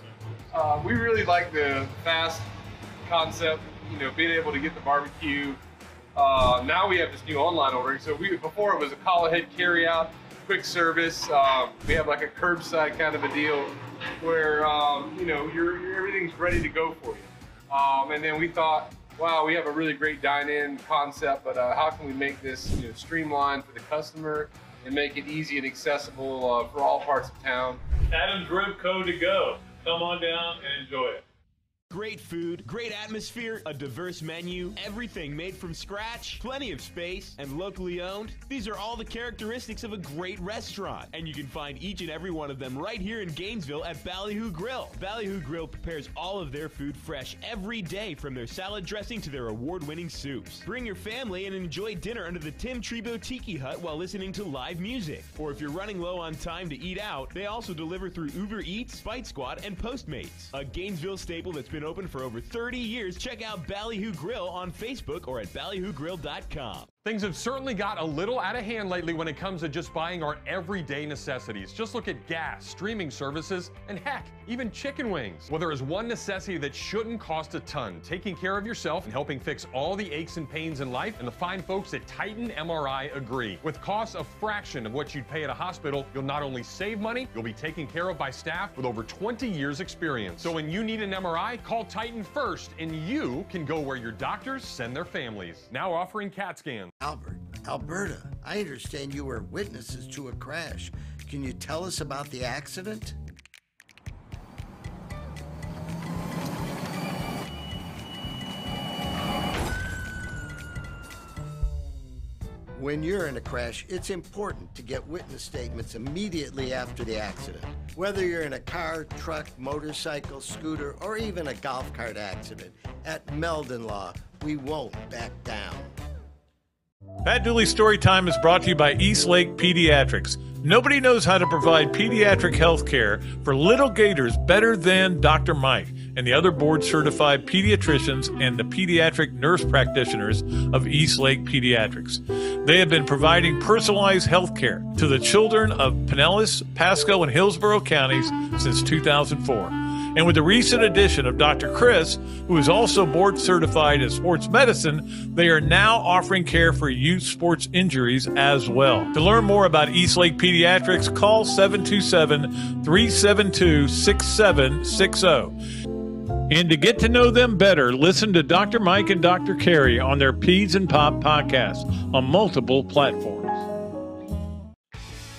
We really like the fast concept, you know, being able to get the barbecue. Now we have this new online ordering. So before it was a call ahead, carry out, quick service. We have like a curbside kind of a deal where, you know, everything's ready to go for you. And then we thought, wow, we have a really great dine-in concept, but how can we make this, you know, streamlined for the customer and make it easy and accessible for all parts of town? Adam's Rib Co. To Go. Come on down and enjoy it. Great food, great atmosphere, a diverse menu, everything made from scratch, plenty of space, and locally owned. These are all the characteristics of a great restaurant, and you can find each and every one of them right here in Gainesville at Ballyhoo Grill. Ballyhoo Grill prepares all of their food fresh every day, from their salad dressing to their award-winning soups. Bring your family and enjoy dinner under the Tim Tebow Tiki Hut while listening to live music. Or if you're running low on time to eat out, they also deliver through Uber Eats, Bite Squad, and Postmates. A Gainesville staple that's been open for over 30 years. Check out Ballyhoo Grill on Facebook or at ballyhoogrill.com. Things have certainly got a little out of hand lately when it comes to just buying our everyday necessities. Just look at gas, streaming services, and heck, even chicken wings. Well, there is one necessity that shouldn't cost a ton: taking care of yourself and helping fix all the aches and pains in life. And the fine folks at Titan MRI agree. With costs a fraction of what you'd pay at a hospital, you'll not only save money, you'll be taken care of by staff with over 20 years experience. So when you need an MRI, call Titan first, and you can go where your doctors send their families. Now offering CAT scans. Albert, Alberta, I understand you were witnesses to a crash. Can you tell us about the accident? When you're in a crash, it's important to get witness statements immediately after the accident. Whether you're in a car, truck, motorcycle, scooter, or even a golf cart accident, at Meldon Law, we won't back down. Pat Dooley Storytime is brought to you by Eastlake Pediatrics. Nobody knows how to provide pediatric health care for little gators better than Dr. Mike and the other board-certified pediatricians and the pediatric nurse practitioners of Eastlake Pediatrics. They have been providing personalized health care to the children of Pinellas, Pasco, and Hillsborough counties since 2004. And with the recent addition of Dr. Chris, who is also board certified in sports medicine, they are now offering care for youth sports injuries as well. To learn more about Eastlake Pediatrics, call 727-372-6760. And to get to know them better, listen to Dr. Mike and Dr. Carey on their Peds and Pop podcast on multiple platforms.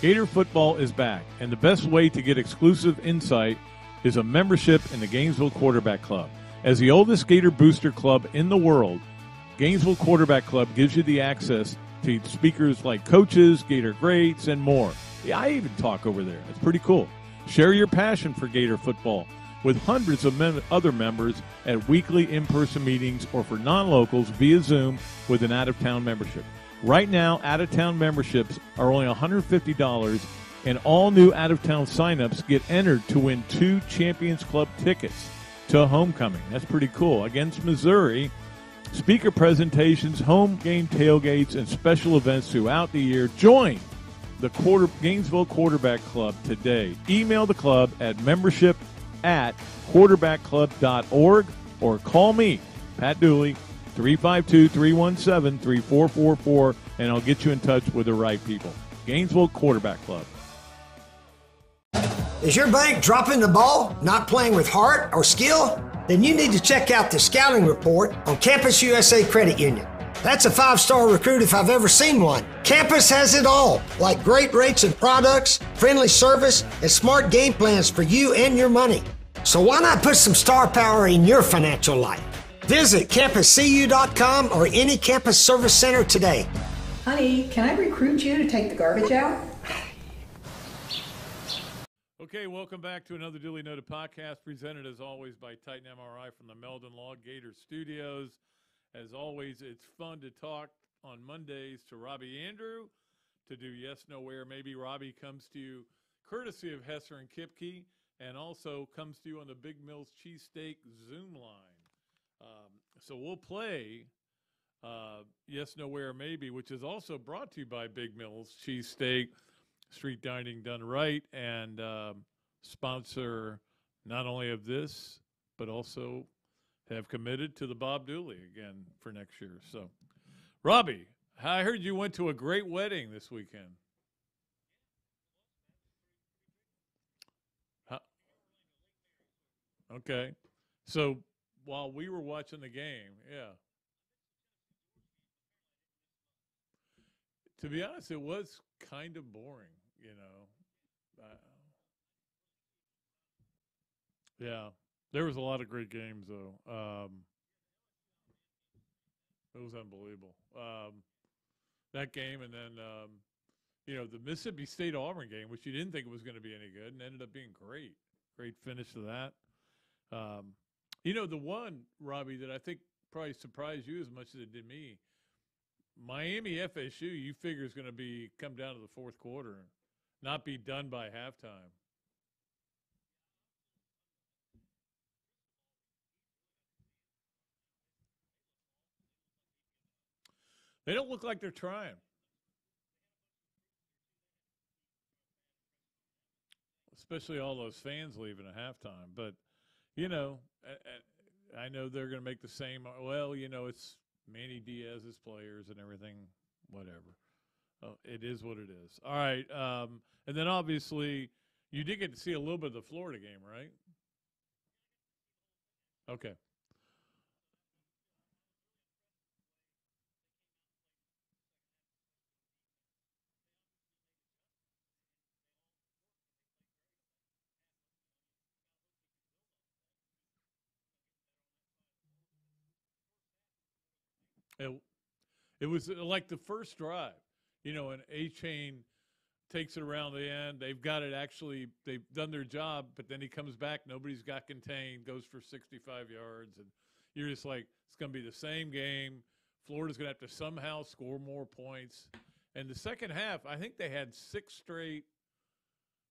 Gator football is back, and the best way to get exclusive insight is a membership in the Gainesville Quarterback Club. As the oldest Gator booster club in the world, Gainesville Quarterback Club gives you the access to speakers like coaches, Gator greats, and more. Yeah, I even talk over there. It's pretty cool. Share your passion for Gator football with hundreds of other members at weekly in-person meetings, or for non-locals via Zoom with an out-of-town membership. Right now, out-of-town memberships are only $150, and all new out-of-town signups get entered to win 2 Champions Club tickets to homecoming. That's pretty cool. Against Missouri speaker presentations, home game tailgates, and special events throughout the year. Join the Gainesville Quarterback Club today. Email the club at membership@quarterbackclub.org or call me, Pat Dooley, 352-317-3444, and I'll get you in touch with the right people. Gainesville Quarterback Club. Is your bank dropping the ball, not playing with heart or skill? Then you need to check out the scouting report on Campus USA Credit Union. That's a five-star recruit if I've ever seen one. Campus has it all, like great rates and products, friendly service, and smart game plans for you and your money. So why not put some star power in your financial life? Visit campuscu.com or any campus service center today. Honey, can I recruit you to take the garbage out? Okay, welcome back to another Duly Noted podcast, presented as always by Titan MRI from the Meldon Law Gator Studios. As always, it's fun to talk on Mondays to Robbie Andrew, to do Yes, Nowhere, Maybe. Robbie comes to you courtesy of Hesser and Kipke, and also comes to you on the Big Mills Cheesesteak Zoom line. So we'll play Yes, Nowhere, Maybe, which is also brought to you by Big Mills Cheesesteak, street dining done right, and sponsor not only of this, but also have committed to the Bob Dooley again for next year. So, Robbie, I heard you went to a great wedding this weekend. Huh? Okay. So, while we were watching the game, yeah. To be honest, it was kind of boring, you know. Yeah. There was a lot of great games, though. It was unbelievable. That game, and then, you know, the Mississippi State Auburn game, which you didn't think was going to be any good, and ended up being great. Great finish to that. You know, the one, Robbie, that I think probably surprised you as much as it did me, Miami FSU, you figure is going to be come down to the fourth quarter and not be done by halftime. They don't look like they're trying. Especially all those fans leaving at halftime. But, you know, I know they're going to make the same. Well, you know, it's Manny Diaz's players and everything, whatever. It is what it is. All right. And then, obviously, you did get to see a little bit of the Florida game, right? Okay. It was like the first drive, you know, and A-Chain takes it around the end. They've got it actually. They've done their job, but then he comes back. Nobody's got contained, goes for 65 yards. And you're just like, it's going to be the same game. Florida's going to have to somehow score more points. And the second half, I think they had six straight.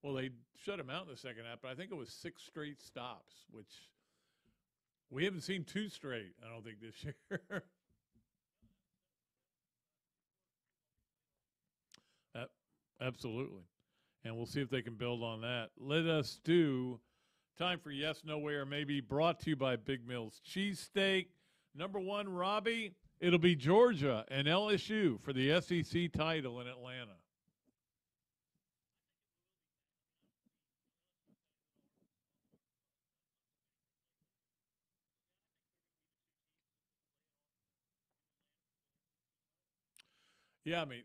Well, they shut them out in the second half, but I think it was six straight stops, which we haven't seen two straight, I don't think, this year. Absolutely. And we'll see if they can build on that. Let us do time for Yes, Nowhere, Maybe, brought to you by Big Mills Cheesesteak. Number one, Robbie, it'll be Georgia and LSU for the SEC title in Atlanta. Yeah, I mean,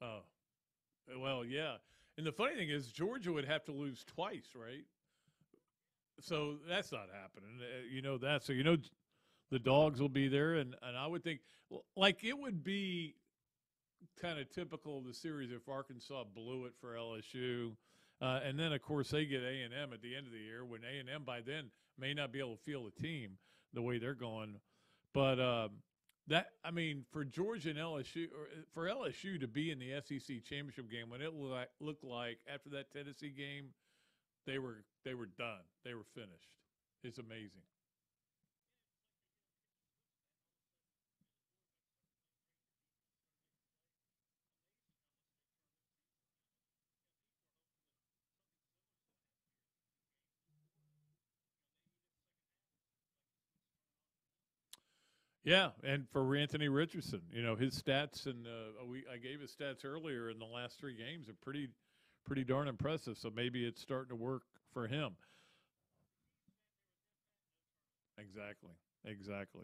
oh, well, yeah. And the funny thing is Georgia would have to lose twice, right? So that's not happening. You know that. So, you know, the dogs will be there. And I would think, like, it would be kind of typical of the series if Arkansas blew it for LSU. And then, of course, they get A&M at the end of the year, when A&M by then may not be able to field a team the way they're going. But that, I mean, for Georgia and LSU, or for LSU to be in the SEC championship game when it looked like after that Tennessee game, they were done, they were finished. It's amazing. Yeah, and for Anthony Richardson, you know, his stats, and I gave his stats earlier in the last three games, are pretty darn impressive, so maybe it's starting to work for him. Exactly.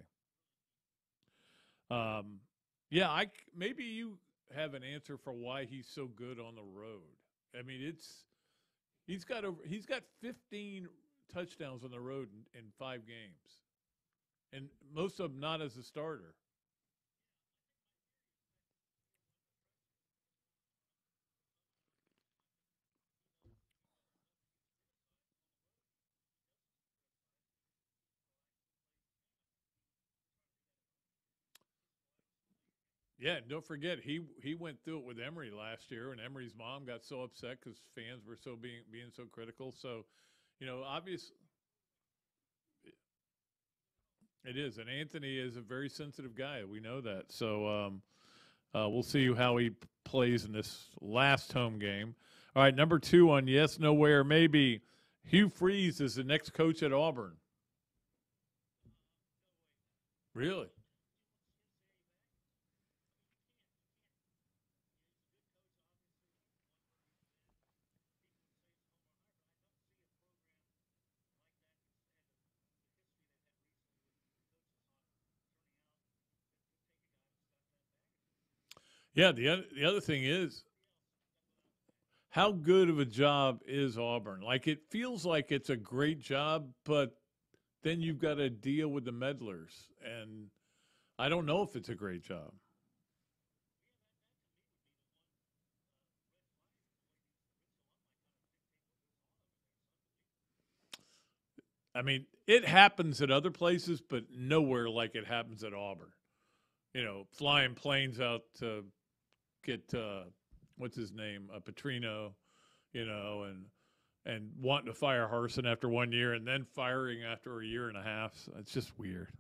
Maybe you have an answer for why he's so good on the road. I mean, he's got 15 touchdowns on the road in 5 games. And most of them not as a starter. Yeah, don't forget, he went through it with Emory last year, and Emory's mom got so upset because fans were so being so critical. So, you know, obviously. It is, and Anthony is a very sensitive guy. We know that. So we'll see how he plays in this last home game. All right, number 2 on Yes, Nowhere, Maybe. Hugh Freeze is the next coach at Auburn. Really? Yeah, the other thing is, how good of a job is Auburn? Like, it feels like it's a great job, but then you've got to deal with the meddlers, and I don't know if it's a great job. I mean, it happens at other places, but nowhere like it happens at Auburn. You know, flying planes out to get what's his name, Petrino, you know, and wanting to fire Harsin after 1 year and then firing after a year and a half. So it's just weird.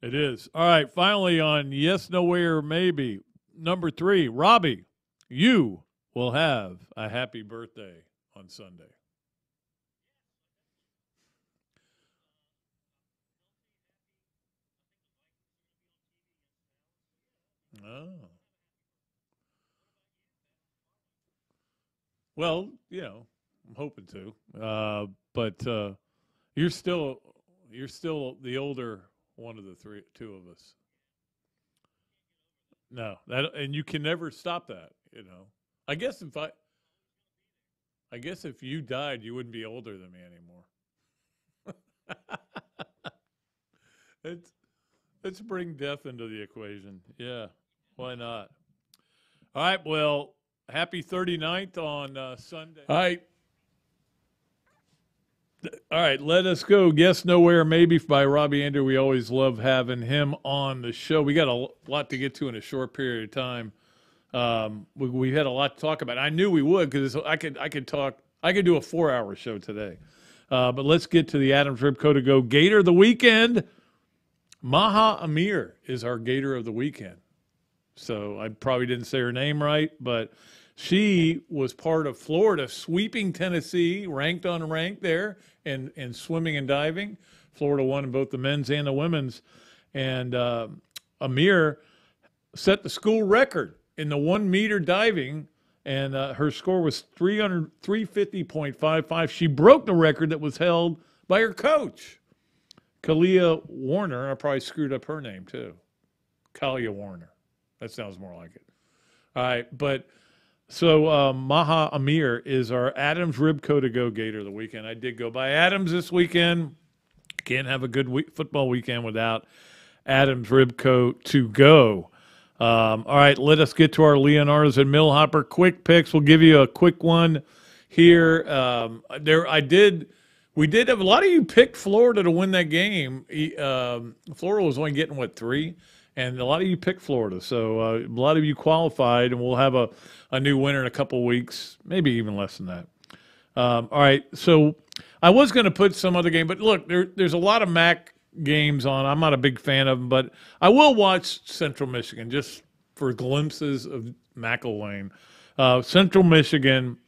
It is. All right, finally on Yes, Nowhere, Maybe, number 3, Robbie, you will have a happy birthday on Sunday. Oh. Well, you know, I'm hoping to. But you're still the older one of the two of us. No, and you can never stop that, you know. I guess if you died, you wouldn't be older than me anymore. Let's bring death into the equation. Yeah. Why not? All right, well, happy 39th on Sunday. All right, let us go. Guess Nowhere Maybe by Robbie Andrew. We always love having him on the show. We got a lot to get to in a short period of time. We had a lot to talk about. I knew we would because I could do a 4-hour show today. But let's get to the Adams Rib Co. to Go Gator of the Weekend. Maha Amir is our Gator of the Weekend. So I probably didn't say her name right, but she was part of Florida sweeping Tennessee, ranked on rank there, and swimming and diving. Florida won in both the men's and the women's. And Amir set the school record in the 1-meter diving, and her score was 350.55. She broke the record that was held by her coach, Kalia Warner. I probably screwed up her name too. Kalia Warner. That sounds more like it. All right, but so Maha Amir is our Adams Rib Co. to Go Gator of the Weekend. I did go by Adams this weekend. Can't have a good football weekend without Adams Rib Co. to Go. All right, let us get to our Leonardo's and Millhopper quick picks. We'll give you a quick one here. We did have a lot of you picked Florida to win that game. Florida was only getting, what, 3? And a lot of you picked Florida, so a lot of you qualified, and we'll have a new winner in a couple weeks, maybe even less than that. All right, so I was going to put some other game, but look, there's a lot of MAC games on. I'm not a big fan of them, but I will watch Central Michigan just for glimpses of McElwain. Central Michigan,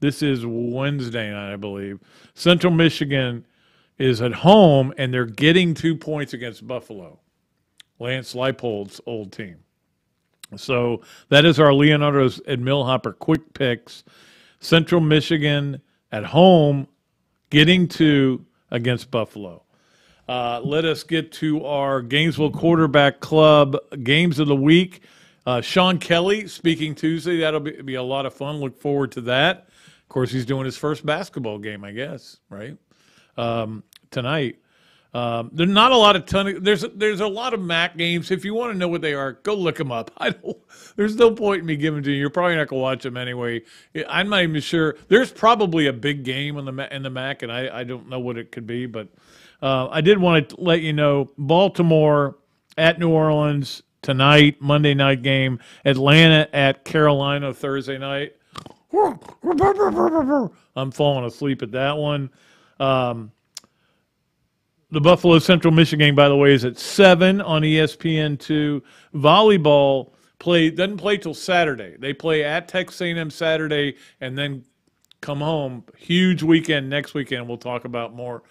this is Wednesday night, I believe. Central Michigan is at home, and they're getting 2 points against Buffalo, Lance Leipold's old team. So that is our Leonardo's and Millhopper quick picks. Central Michigan at home, getting 2 against Buffalo. Let us get to our Gainesville Quarterback Club games of the week. Sean Kelly speaking Tuesday. That'll be a lot of fun. Look forward to that. Of course, he's doing his first basketball game, I guess, right? Tonight. There's not a lot of there's a lot of MAC games. If you want to know what they are, go look them up. There's no point in me giving to you. You're probably not going to watch them anyway. I'm not even sure. There's probably a big game in the MAC, and I don't know what it could be. But I did want to let you know Baltimore at New Orleans tonight, Monday night game. Atlanta at Carolina Thursday night. I'm falling asleep at that one. The Buffalo Central Michigan game, by the way, is at 7 on ESPN2. Volleyball doesn't play till Saturday. They play at Texas A&M Saturday and then come home. Huge weekend next weekend. We'll talk about more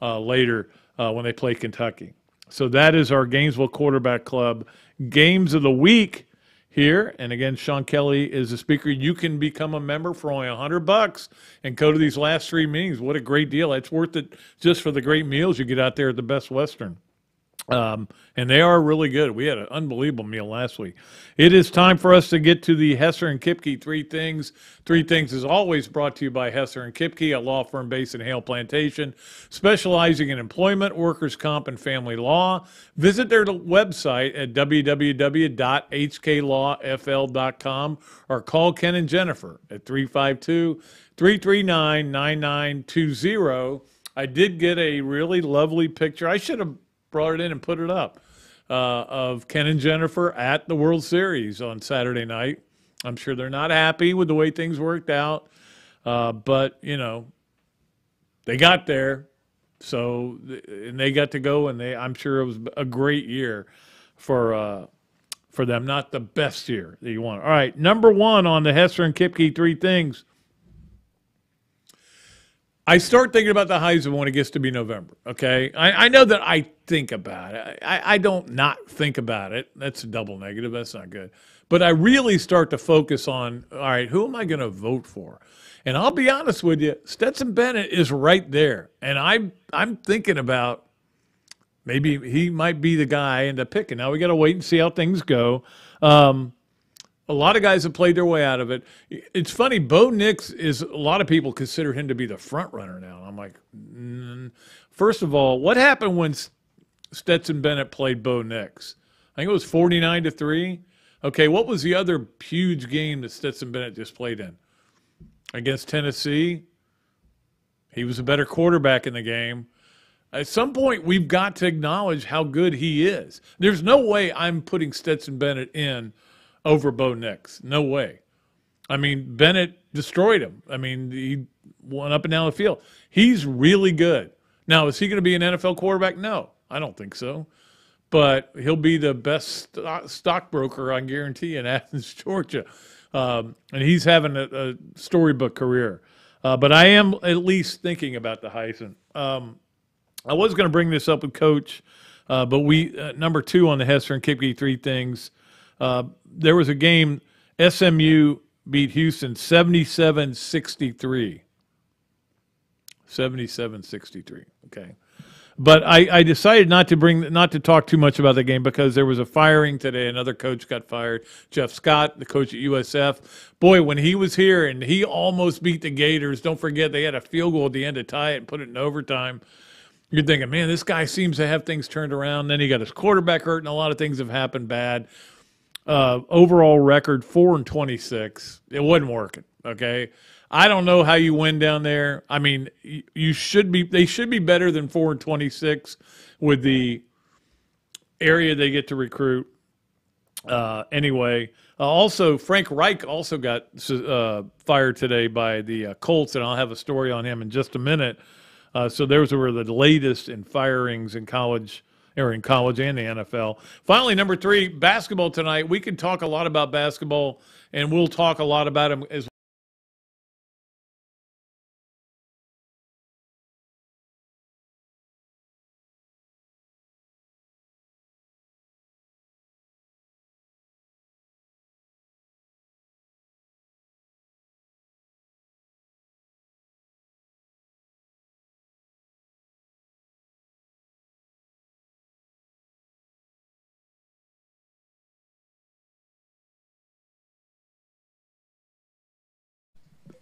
later when they play Kentucky. So that is our Gainesville Quarterback Club games of the week here. And again, Sean Kelly is the speaker. You can become a member for only $100 and go to these last 3 meetings. What a great deal. It's worth it just for the great meals you get out there at the Best Western. And they are really good. We had an unbelievable meal last week. It is time for us to get to the Hesser and Kipke 3 Things. 3 Things is always brought to you by Hesser and Kipke, a law firm based in Hale Plantation, specializing in employment, workers' comp, and family law. Visit their website at www.hklawfl.com or call Ken and Jennifer at 352-339-9920. I did get a really lovely picture. I should have brought it in and put it up, of Ken and Jennifer at the World Series on Saturday night. I'm sure they're not happy with the way things worked out, but, you know, they got there, so and they got to go, and I'm sure it was a great year for them, not the best year that you want. All right, number 1 on the Hesser and Kipke 3 Things. I start thinking about the Heisman when it gets to be November, okay? I know that I think about it. I don't not think about it. That's a double negative. That's not good. But I really start to focus on, all right, who am I going to vote for? And I'll be honest with you, Stetson Bennett is right there. And I'm thinking about maybe he might be the guy I end up picking. Now we got to wait and see how things go. A lot of guys have played their way out of it. It's funny, Bo Nix is, a lot of people consider him to be the front runner now. I'm like, First of all, what happened when Stetson Bennett played Bo Nix? I think it was 49-3. Okay, what was the other huge game that Stetson Bennett just played in? Against Tennessee, he was a better quarterback in the game. At some point, we've got to acknowledge how good he is. There's no way I'm putting Stetson Bennett in over Bo Nix. No way. I mean, Bennett destroyed him. I mean, he went up and down the field. He's really good. Now, is he going to be an NFL quarterback? No, I don't think so. But he'll be the best stockbroker, I guarantee, in Athens, Georgia. And he's having a storybook career. But I am at least thinking about the Heisman. I was going to bring this up with Coach, but we number 2 on the Hesser and Kipke 3 Things. There was a game, SMU beat Houston 77-63. 77-63, okay. But I decided not to talk too much about the game because there was a firing today. Another coach got fired, Jeff Scott, the coach at USF. Boy, when he was here and he almost beat the Gators, don't forget they had a field goal at the end to tie it and put it in overtime. You're thinking, man, this guy seems to have things turned around. Then he got his quarterback hurt, and a lot of things have happened bad. Overall record 4-26. It wasn't working. Okay, I don't know how you win down there. I mean, you should be. They should be better than 4-26 with the area they get to recruit. Anyway, also Frank Reich also got fired today by the Colts, and I'll have a story on him in just a minute. So those were the latest in firings in college, or in college and the NFL. Finally, number three, basketball tonight. We can talk a lot about basketball, and we'll talk a lot about them as well.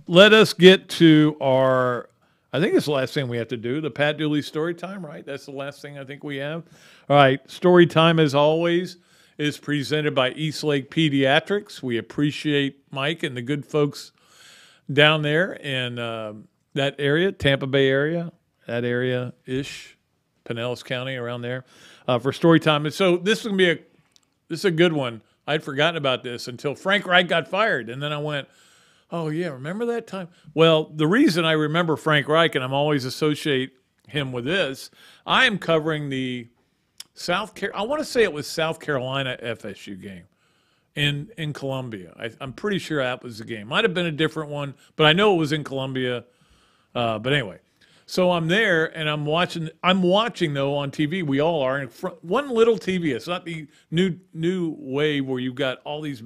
Let us get to our, I think it's the last thing we have to do, the Pat Dooley story time, right? That's the last thing I think we have. All right, story time, as always, is presented by Eastlake Pediatrics. We appreciate Mike and the good folks down there in that area, Tampa Bay area, that area-ish, Pinellas County, around there, for story time. And so this is going to be this is a good one. I'd forgotten about this until Frank Wright got fired, and then I went, oh, yeah, remember that time? Well, the reason I remember Frank Reich, and I'm always associate him with this, I am covering the South Carolina FSU game in Columbia. I'm pretty sure that was the game. Might have been a different one, but I know it was in Columbia. But anyway, so I'm there, and I'm watching, though, on TV. We all are. In front, one little TV. It's not the new wave where you've got all these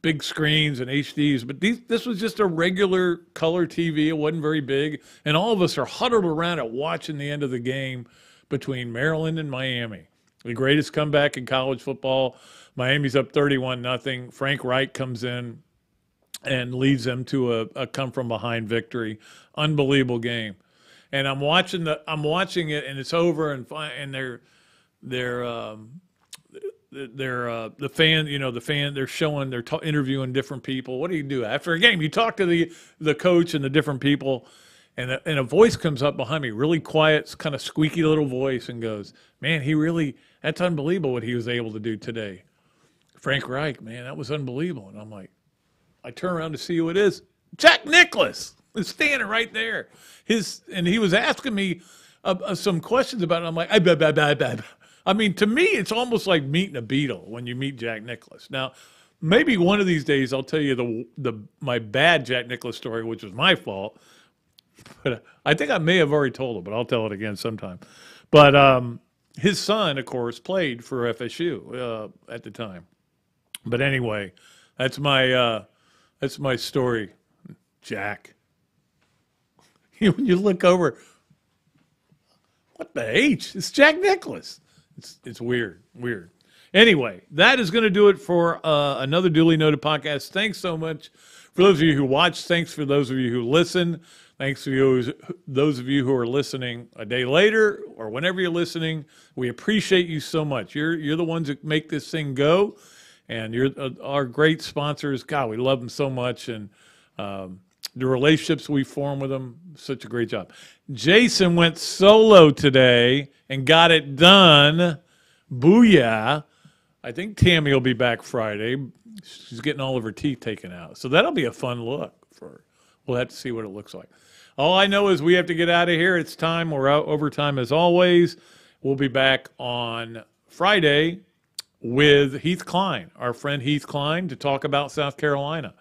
big screens and HDs, but this was just a regular color TV. It wasn't very big, and all of us are huddled around it watching the end of the game between Maryland and Miami. The greatest comeback in college football. Miami's up 31-0. Frank Reich comes in and leads them to a come-from-behind victory. Unbelievable game. And I'm watching it, and it's over, and they're interviewing different people. What do you do after a game? You talk to the coach and the different people, and a voice comes up behind me, really quiet, kind of squeaky little voice, and goes, "Man, that's unbelievable what he was able to do today. Frank Reich, man, that was unbelievable." And I'm like, I turn around to see who it is. Jack Nicklaus is standing right there. He was asking me some questions about it. I'm like, I mean, to me, it's almost like meeting a Beatle when you meet Jack Nicklaus. Now, maybe one of these days I'll tell you my bad Jack Nicklaus story, which was my fault. But I think I may have already told it, but I'll tell it again sometime. But his son, of course, played for FSU at the time. But anyway, that's my story, Jack. When you look over, what the H? It's Jack Nicklaus. It's weird. Anyway, that is going to do it for another Duly Noted podcast. Thanks so much for those of you who watch. Thanks for those of you who listen. Thanks for those of you who are listening a day later or whenever you're listening. We appreciate you so much. You're the ones that make this thing go, and you're our great sponsors. God, we love them so much, and the relationships we form with them, such a great job. Jason went solo today and got it done. Booyah. I think Tammy will be back Friday. She's getting all of her teeth taken out. So that'll be a fun look for her. We'll have to see what it looks like. All I know is we have to get out of here. It's time. We're out over time as always. We'll be back on Friday with Heath Klein, our friend Heath Klein, to talk about South Carolina.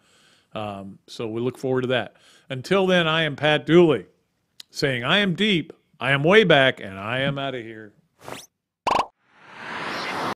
So we look forward to that. Until then, I am Pat Dooley saying I am deep, I am way back, and I am out of here.